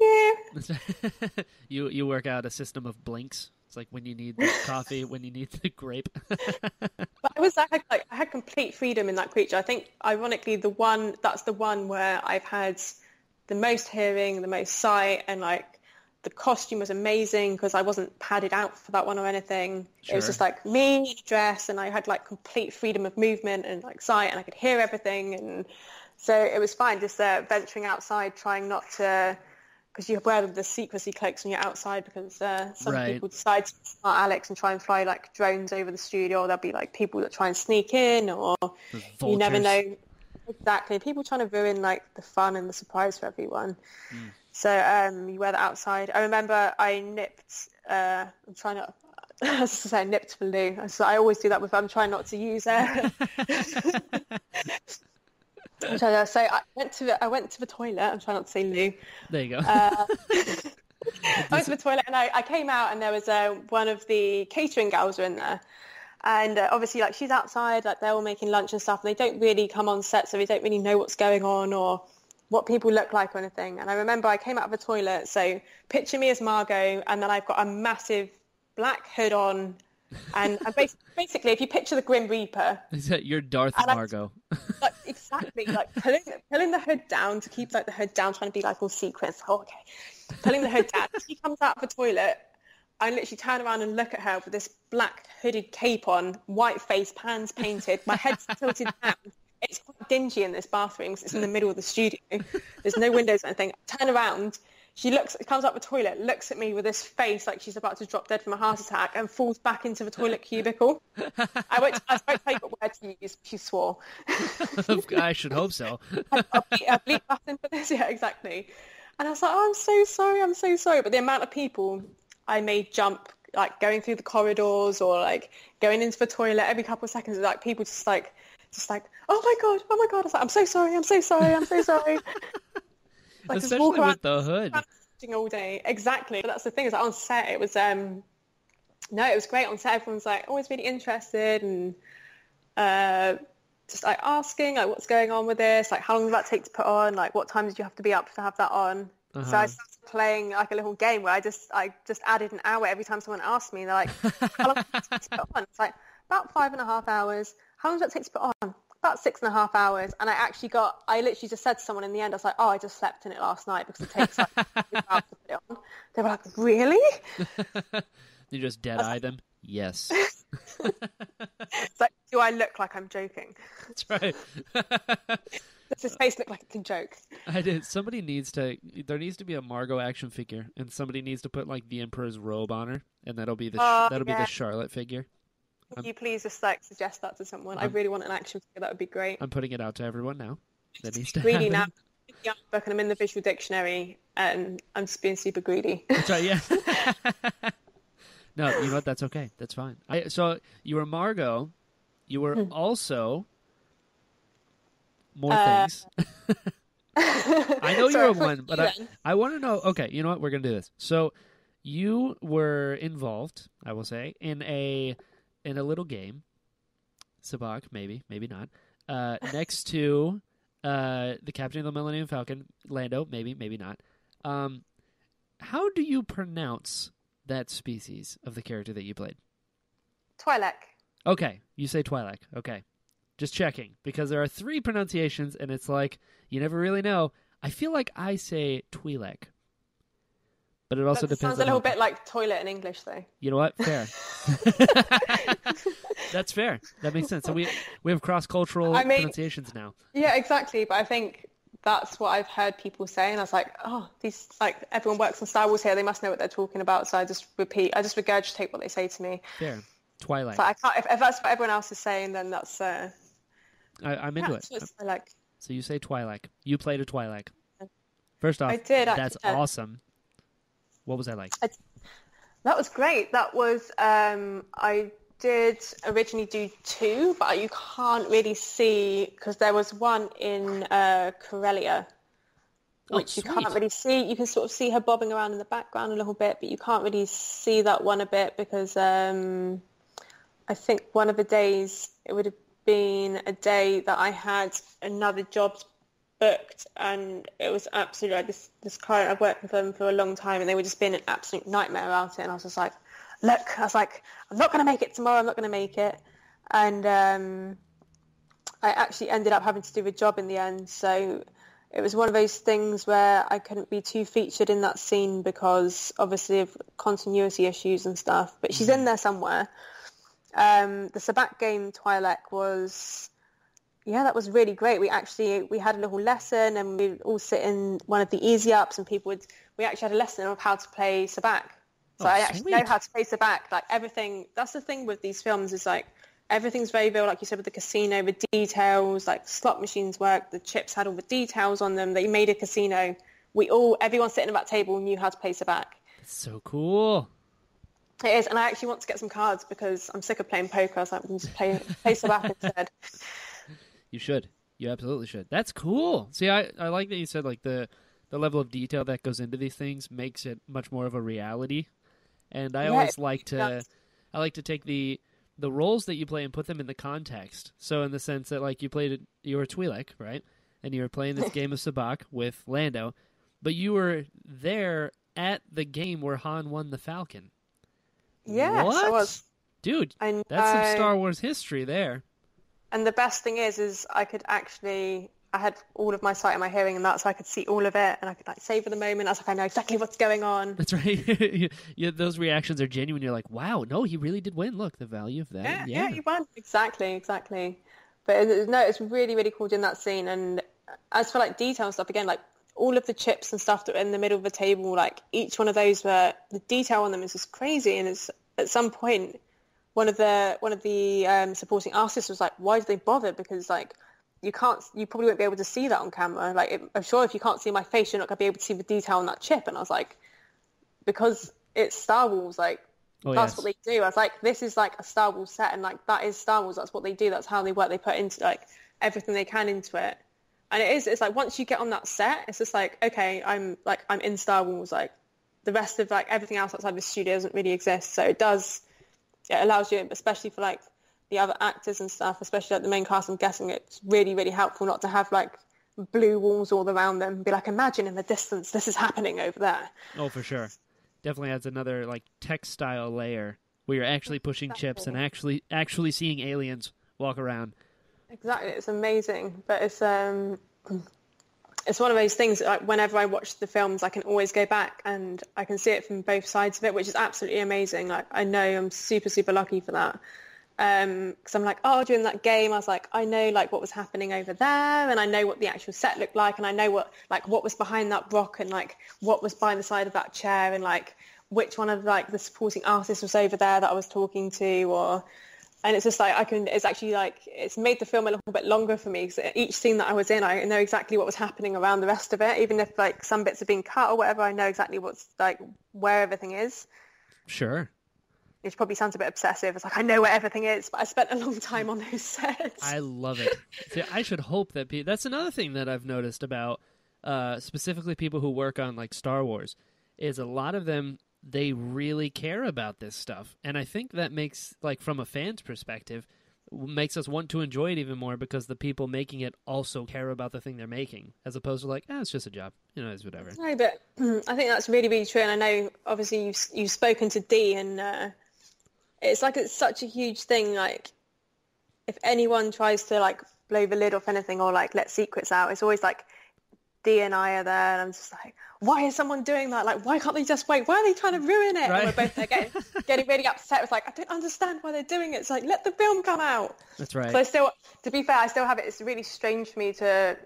you. You work out a system of blinks. It's like when you need the coffee, when you need the grape. But I had complete freedom in that creature. I think ironically that's the one where I've had the most hearing, the most sight, and like the costume was amazing because I wasn't padded out for that one or anything. Sure. It was just like me in a dress, and I had like complete freedom of movement and like sight, and I could hear everything, and so it was fine. Just venturing outside, trying not to, because you wear the secrecy cloaks when you're outside, because some people decide to smart Alex and try and fly like drones over the studio, or there'll be like people that try and sneak in, or you never know. Exactly, people trying to ruin like the fun and the surprise for everyone. Mm. So you wear that outside. I remember I nipped. I'm trying not. I was to say I nipped for Lou. So I always do that with. I'm trying not to use it. So I went to the toilet. I'm trying not to say Lou. There you go. I went to the toilet, and I came out, and there was one of the catering gals were in there. And obviously, like, she's outside, like, they're all making lunch and stuff, and they don't really come on set, so they don't really know what's going on or what people look like or anything. And I remember I came out of the toilet, so picture me as Margo, and then I've got a massive black hood on, and I'm basically, if you picture the Grim Reaper... You're Darth Margo. Like, exactly, like, pulling the hood down to keep, like, the hood down, trying to be, like, all secret. Oh, okay. Pulling the hood down. She comes out of the toilet... I literally turn around and look at her with this black hooded cape on, white face, hands painted, my head's tilted down. It's quite dingy in this bathroom because it's in the middle of the studio. There's no windows or anything. I turn around, she comes up the toilet, looks at me with this face like she's about to drop dead from a heart attack, and falls back into the toilet cubicle. I won't tell you what word to use, but she swore. I should hope so. I'll bleep button for this, yeah, exactly. And I was like, oh, I'm so sorry. But the amount of people... I made jump, like, going through the corridors or, like, going into the toilet every couple of seconds. Like, people just like, oh, my God. I was like, I'm so sorry. Like, especially just walk around with the hood. All day. Exactly. But that's the thing, is like, on set, it was, it was great on set. Everyone's, like, always really interested and just, like, asking, like, what's going on with this? Like, how long did that take to put on? Like, what time did you have to be up to have that on? Uh-huh. So I started playing like a little game where I just added an hour every time someone asked me. They're like, how long does it take to put on? It's like, about 5.5 hours. How long does it take to put on? About 6.5 hours. And I literally just said to someone in the end, I was like, oh, I just slept in it last night because it takes like 2 hours to put it on. They were like, really? You just dead-eye them? Yes. It's like, do I look like I'm joking? That's right. Does his face look like it's a joke? I did. There needs to be a Margo action figure, and somebody needs to put like the Emperor's robe on her, and that'll be the Charlotte figure. Can you please just like suggest that to someone? I really want an action figure. That would be great. I'm putting it out to everyone now. That needs to really happen. Now. I'm in the art book, and I'm in the visual dictionary, and I'm just being super greedy. That's right. Yeah. No, you know what? That's okay. That's fine. So you were Margo. You were also. More things. I know you were one, but I want to know. Okay, you know what? We're going to do this. So you were involved, I will say, in a little game, Sabacc, maybe not, next to the captain of the Millennium Falcon, Lando, maybe not. How do you pronounce that species of the character that you played? Twi'lek. Okay, you say Twi'lek. Okay. Just checking, because there are three pronunciations, and it's like, you never really know. I feel like I say Twi'lek. But it also depends. Sounds a little bit like toilet in English, though. You know what? Fair. That's fair. That makes sense. So we have cross-cultural pronunciations now. Yeah, exactly. But I think that's what I've heard people say, and I was like, oh, these, like, everyone works on Star Wars here. They must know what they're talking about. So I just repeat. I just regurgitate what they say to me. Fair. Twi'lek. So I can't. If that's what everyone else is saying, then that's. I'm into it. So you say Twi'lek. You played a Twi'lek. First off, I did, that's awesome. What was that like? That was great. That was, I did originally do two, but you can't really see because there was one in Corellia, which you can't really see. You can sort of see her bobbing around in the background a little bit, but you can't really see that one a bit because I think one of the days, it would have been a day that I had another job booked, and it was absolutely like this client, I've worked with them for a long time, and they were just being an absolute nightmare about it, and I was just like, look, I was like, I'm not going to make it tomorrow, I'm not going to make it, and I actually ended up having to do a job in the end, so it was one of those things where I couldn't be too featured in that scene because obviously of continuity issues and stuff, but she's in there somewhere. The Sabacc game Twi'lek was... Yeah, that was really great. We had a little lesson, and we'd all sit in one of the easy ups, and we actually had a lesson of how to play Sabacc. So I actually know how to play Sabacc. Like everything, that's the thing with these films is like everything's very real. Like you said with the casino, the details, like slot machines work, the chips had all the details on them. They made a casino. Everyone sitting at that table knew how to play Sabacc. That's so cool. It is, and I actually want to get some cards because I'm sick of playing poker. I was like, we can just play Sabacc instead. You should. You absolutely should. That's cool. See, I like that you said like the level of detail that goes into these things makes it much more of a reality. And I like to take the roles that you play and put them in the context. So in the sense that like you were a Twi'lek, right? And you were playing this game of Sabacc with Lando, but you were there at the game where Han won the Falcon. Yeah, I was. Dude, that's some Star Wars history there. And the best thing is I had all of my sight and my hearing and that, so I could see all of it, and I could like savor the moment. I was like, I know exactly what's going on. That's right. Those reactions are genuine. You're like, wow, no, he really did win. Look, the value of that. Yeah, he won. Exactly. But no, it's really, really cool doing that scene. And as for like detail and stuff, again, like all of the chips and stuff that were in the middle of the table, like each one of those were, the detail on them is just crazy. And it's at some point, one of the supporting artists was like, why did they bother? Because like you probably won't be able to see that on camera. Like I'm sure if you can't see my face, you're not gonna be able to see the detail on that chip. And I was like, because it's Star Wars, like that's what they do. I was like, this is like a Star Wars set, and like that is Star Wars. That's what they do. That's how they work. They put into like everything they can into it. And it's like once you get on that set, it's just like, okay, I'm in Star Wars. Like the rest of like everything else outside the studio doesn't really exist. So it does. It allows you, especially for like the other actors and stuff, especially like the main cast, I'm guessing it's really, really helpful not to have like blue walls all around them and be like, imagine in the distance this is happening over there. Oh, for sure. Definitely adds another like textile layer where you're actually pushing chips and actually seeing aliens walk around. Exactly. It's amazing. But it's one of those things, like whenever I watch the films, I can always go back and I can see it from both sides of it, which is absolutely amazing. Like, I know I'm super, super lucky for that. Because I'm like, oh, during that game, I was like, I know, like, what was happening over there, and I know what the actual set looked like, and I know what was behind that rock, and, like, what was by the side of that chair, and, like, which one of, like, the supporting artists was over there that I was talking to, or... And it's just like it's actually like it's made the film a little bit longer for me, because each scene that I was in, I know exactly what was happening around the rest of it. Even if like some bits have been cut or whatever, I know exactly what's like where everything is. Sure. Which probably sounds a bit obsessive. It's like I know where everything is, but I spent a long time on those sets. I love it. See, I should hope that that's another thing that I've noticed about specifically people who work on like Star Wars is a lot of them. They really care about this stuff. And I think that makes, like, from a fan's perspective, makes us want to enjoy it even more because the people making it also care about the thing they're making, as opposed to, like, it's just a job. You know, it's whatever. No, but I think that's really, really true. And I know, obviously, you've spoken to Dee, and it's such a huge thing. Like, if anyone tries to like blow the lid off anything or like let secrets out, it's always like Dee and I are there, and I'm just like, why is someone doing that? Like, why can't they just wait? Why are they trying to ruin it? Right. And we're both there getting really upset. It's like, I don't understand why they're doing it. It's like, let the film come out. That's right. So I still, to be fair, I still have it. It's really strange for me to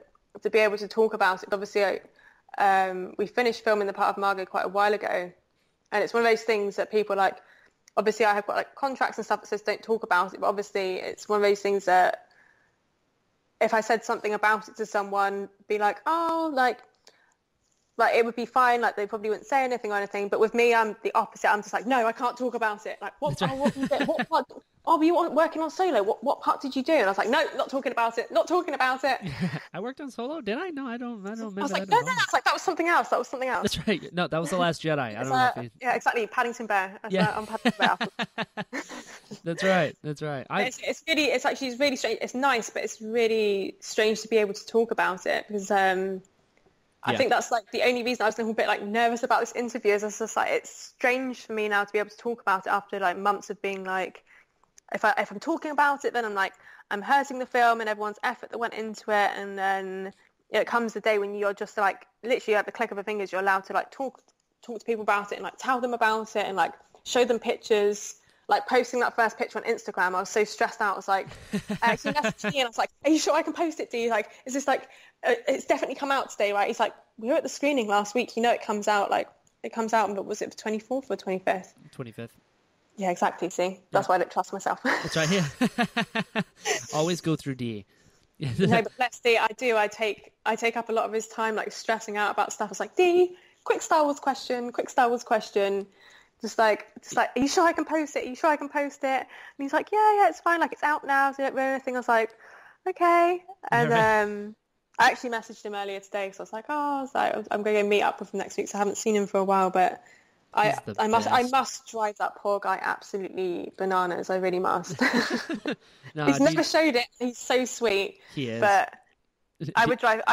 be able to talk about it. Obviously, we finished filming the part of Margo quite a while ago, and it's one of those things that people like. Obviously, I have got like contracts and stuff that says don't talk about it. But obviously, it's one of those things that if I said something about it to someone, be like, oh, like it would be fine. Like they probably wouldn't say anything or anything. But with me, I'm the opposite. I'm just like, no, I can't talk about it. Like what part? Oh, were you working on Solo? What part did you do? And I was like, no, not talking about it. Not talking about it. I worked on Solo. Did I? No, I don't remember. I was like, no. It's like, that was something else. That's right. No, that was The Last Jedi. I don't know. Yeah, exactly. Paddington Bear. I'm Paddington Bear. That's right. It's actually really strange. It's nice, but it's really strange to be able to talk about it because I think that's like the only reason I was a little bit like nervous about this interview is I was just like, it's strange for me now to be able to talk about it after like months of being like, if I'm talking about it, then I'm like, I'm hurting the film and everyone's effort that went into it. And then it comes the day when you're just like, literally at the click of a fingers, you're allowed to like talk to people about it and like tell them about it and like show them pictures. Like posting that first picture on Instagram, I was so stressed out. I was like, I actually messaged Dee and I was like, are you sure I can post it, Dee? Like, is this like, it's definitely come out today, right? He's like, we were at the screening last week. You know, it comes out, but was it the 24th or 25th? 25th. Yeah, exactly. See, that's why I don't trust myself. That's right. Yeah. Always go through Dee. No, but bless Dee. I do. I take up a lot of his time, like stressing out about stuff. It's like, Dee, quick Star Wars question. Just like, are you sure I can post it? And he's like, yeah, it's fine. Like, it's out now, so don't ruin anything. I was like, okay. And I actually messaged him earlier today because I was like, I'm going to meet up with him next week. So I haven't seen him for a while, but. I must drive that poor guy absolutely bananas. I really must. No, he's never showed it. He's so sweet. He is. But I would drive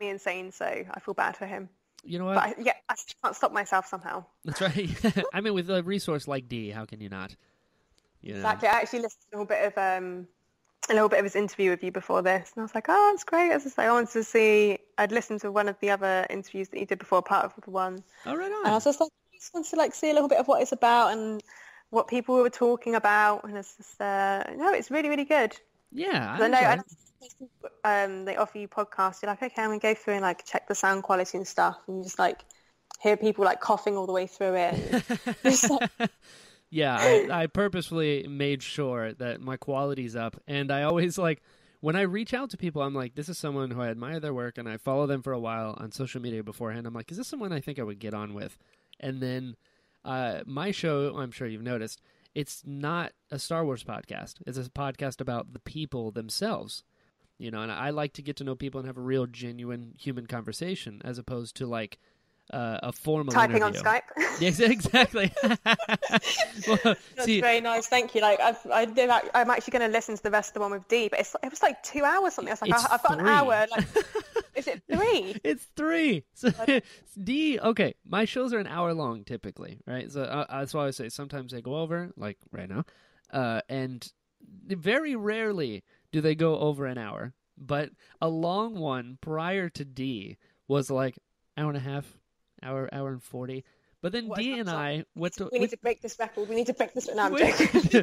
me insane. So I feel bad for him. You know what? But I can't stop myself somehow. That's right. I mean, with a resource like Dee, how can you not? You know? Exactly. I actually listened to a little bit of his interview with you before this, and I was like, oh, that's great. I'd listened to one of the other interviews that you did before, part of the one. Oh, right on. And I was just like, just wants to like see a little bit of what it's about and what people were talking about, and it's just it's really, really good. Yeah, I know they offer you podcasts, you're like, okay, I'm gonna go through and like check the sound quality and stuff, and you just like hear people like coughing all the way through it. Like... Yeah, I purposefully made sure that my quality's up, and I always like when I reach out to people, I'm like, this is someone who I admire their work, and I follow them for a while on social media beforehand. I'm like, is this someone I think I would get on with? And then my show, I'm sure you've noticed, it's not a Star Wars podcast. It's a podcast about the people themselves, you know, and I like to get to know people and have a real genuine human conversation as opposed to like a formal typing interview. On Skype. Yes, exactly. Well, that's very nice. Thank you. Like I'm actually going to listen to the rest of the one with Dee, but it was like 2 hours something. I was like, I've got an hour. Like, is it 3? It's 3. So Dee, okay, my shows are an hour long typically, right? So that's why I say sometimes they go over, like right now, and very rarely do they go over an hour. But a long one prior to Dee was like hour and a half. Hour and 40. But then Dee and I... We need to break this record. No, I'm joking.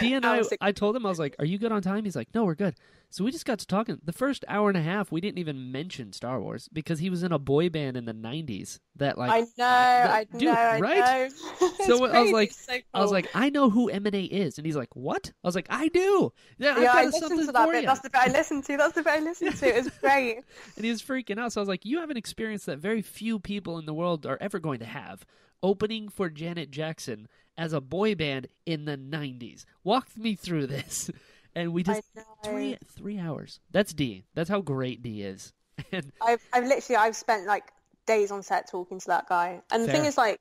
Dee and I told him, I was like, are you good on time? He's like, no, we're good. So we just got to talking. The first hour and a half, we didn't even mention Star Wars because he was in a boy band in the 90s. That like... I know. So I was like, so cool. I was like, I know who M&A is. And he's like, what? I was like, I do. Yeah, I listened to that bit. That's the bit I listened to. It was great. And he was freaking out. So I was like, you have an experience that very few people in the world are ever going to have. Opening for Janet Jackson as a boy band in the 90s. Walk me through this. And we just three hours. That's Dee. That's how great Dee is. And I've spent like days on set talking to that guy. And the thing is, like,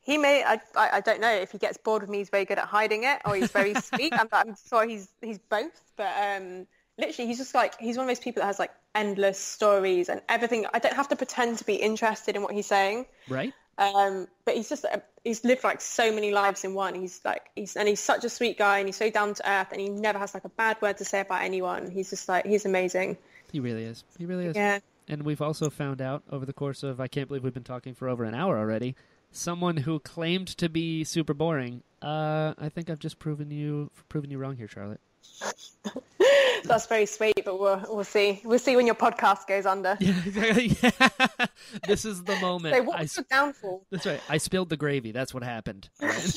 he may I don't know if he gets bored with me. He's very good at hiding it, or he's very sweet. I'm sure he's both. But literally, he's just like he's one of those people that has like endless stories and everything. I don't have to pretend to be interested in what he's saying. Right. But he's just, he's lived like so many lives in one. He's such a sweet guy, and he's so down to earth, and he never has like a bad word to say about anyone. He's just like, he's amazing. He really is. He really is. Yeah. And we've also found out over the course of, I can't believe we've been talking for over an hour already, someone who claimed to be super boring. I think I've just proven you wrong here, Charlotte. That's very sweet, but we'll see. We'll see when your podcast goes under. Yeah, exactly. Yeah. This is the moment. So what's the downfall? That's right. I spilled the gravy. That's what happened. Right?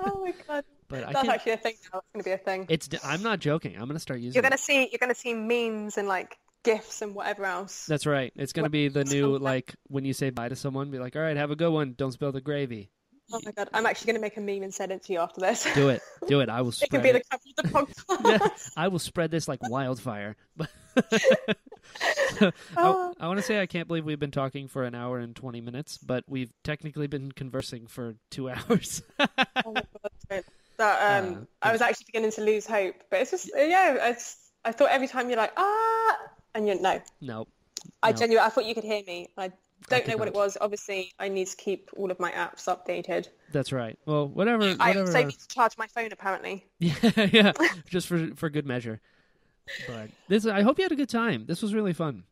Oh my god! But that's actually a thing now. It's going to be a thing. I'm not joking. I'm going to start using. You're going to see memes and like gifs and whatever else. That's right. It's going to be the new like when you say bye to someone, be like, all right, have a good one. Don't spill the gravy. Oh my god! I'm actually going to make a meme and send it to you after this. Do it! I will. Spread it can be the cover of the podcast. Yeah, I will spread this like wildfire. I want to say I can't believe we've been talking for an hour and 20 minutes, but we've technically been conversing for 2 hours. Oh my god! That, I was actually beginning to lose hope, but it's just I thought every time you're like and you're no. I thought you could hear me. I don't know what it was. Obviously, I need to keep all of my apps updated. That's right. Well, whatever. I also need to charge my phone, apparently. Yeah, just for good measure. But I hope you had a good time. This was really fun.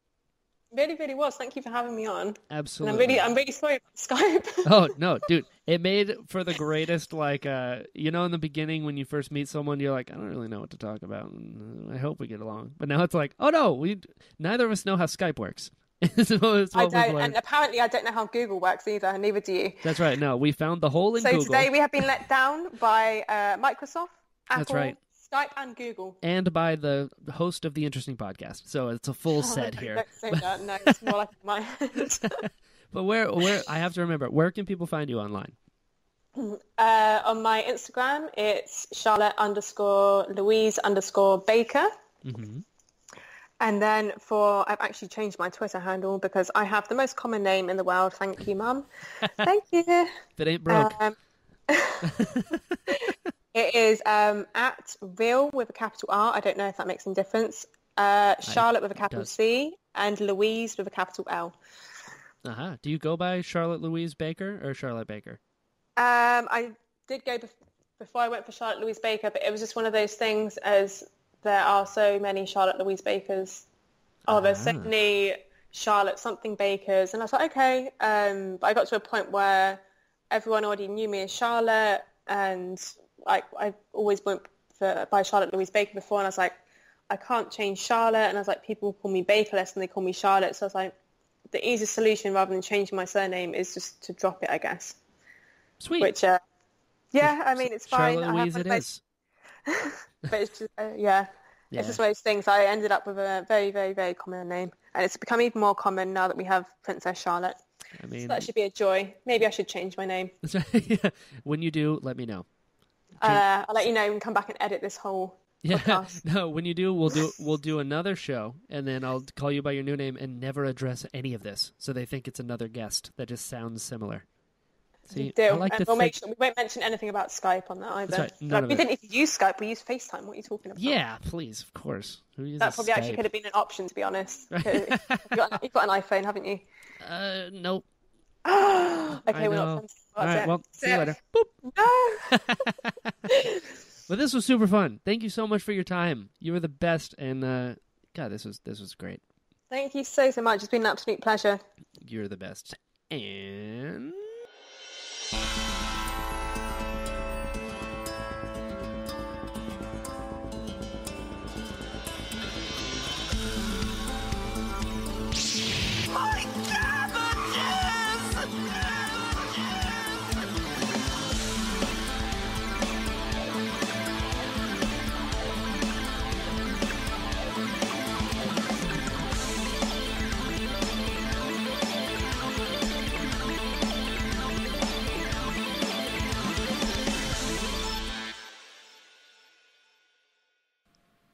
Really, really was. Thank you for having me on. Absolutely. And I'm really sorry about Skype. Oh no, dude! It made for the greatest. Like, in the beginning when you first meet someone, you're like, I don't really know what to talk about. I hope we get along. But now it's like, oh no, we neither of us know how Skype works. I don't, and apparently I don't know how Google works either. Neither do you. That's right. No, we found the hole in Google. So today we have been let down by Microsoft, Apple, that's right, Skype, and Google, and by the host of the Interesting Podcast. So it's a full set here. Don't say that. No, it's more like my head. But where I have to remember, where can people find you online? On my Instagram, it's Charlotte_Louise_Baker. Mm-hmm. And then I've actually changed my Twitter handle because I have the most common name in the world. Thank you, Mum. Thank you. If it ain't broke. It is at real with a capital R. I don't know if that makes any difference. Charlotte with a capital C and Louise with a capital L. Uh-huh. Do you go by Charlotte Louise Baker or Charlotte Baker? I did go before I went for Charlotte Louise Baker, but it was just one of those things as... There are so many Charlotte Louise Bakers. Oh, there's so many Charlotte something Bakers. And I was like, okay. But I got to a point where everyone already knew me as Charlotte. And like I always went by Charlotte Louise Baker before. And I was like, I can't change Charlotte. And I was like, people call me Baker less than they call me Charlotte. So I was like, the easiest solution rather than changing my surname is just to drop it, I guess. Sweet. Which, it's fine. Charlotte Louise it is. But it's just, it's just one of those things. I ended up with a very, very, very common name, and it's become even more common now that we have Princess Charlotte. I mean, so that should be a joy. Maybe I should change my name. Yeah. When you do, let me know. I'll let you know and come back and edit this whole podcast. No, when you do, we'll do another show, and then I'll call you by your new name and never address any of this, so they think it's another guest that just sounds similar. See, do. Like and we'll make sure we won't mention anything about Skype on that either. Right, like, we didn't even use Skype, we used FaceTime. What are you talking about? Yeah, please, of course. That probably Skype? Actually could have been an option, to be honest. You've got an iPhone, haven't you? Nope. Okay, we're not friends. All right, well, see you later. Boop. No. Well, this was super fun. Thank you so much for your time. You were the best, and God, this was great. Thank you so, so much. It's been an absolute pleasure. You're the best. And...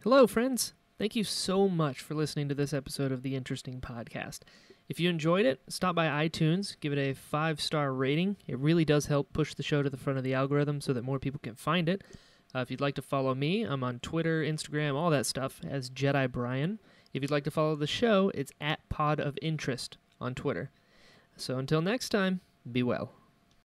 Hello, friends. Thank you so much for listening to this episode of The Interesting Podcast. If you enjoyed it, stop by iTunes, give it a 5-star rating. It really does help push the show to the front of the algorithm so that more people can find it. If you'd like to follow me, I'm on Twitter, Instagram, all that stuff, as Jedi Brian. If you'd like to follow the show, it's @Pod of Interest. on Twitter. So until next time, be well.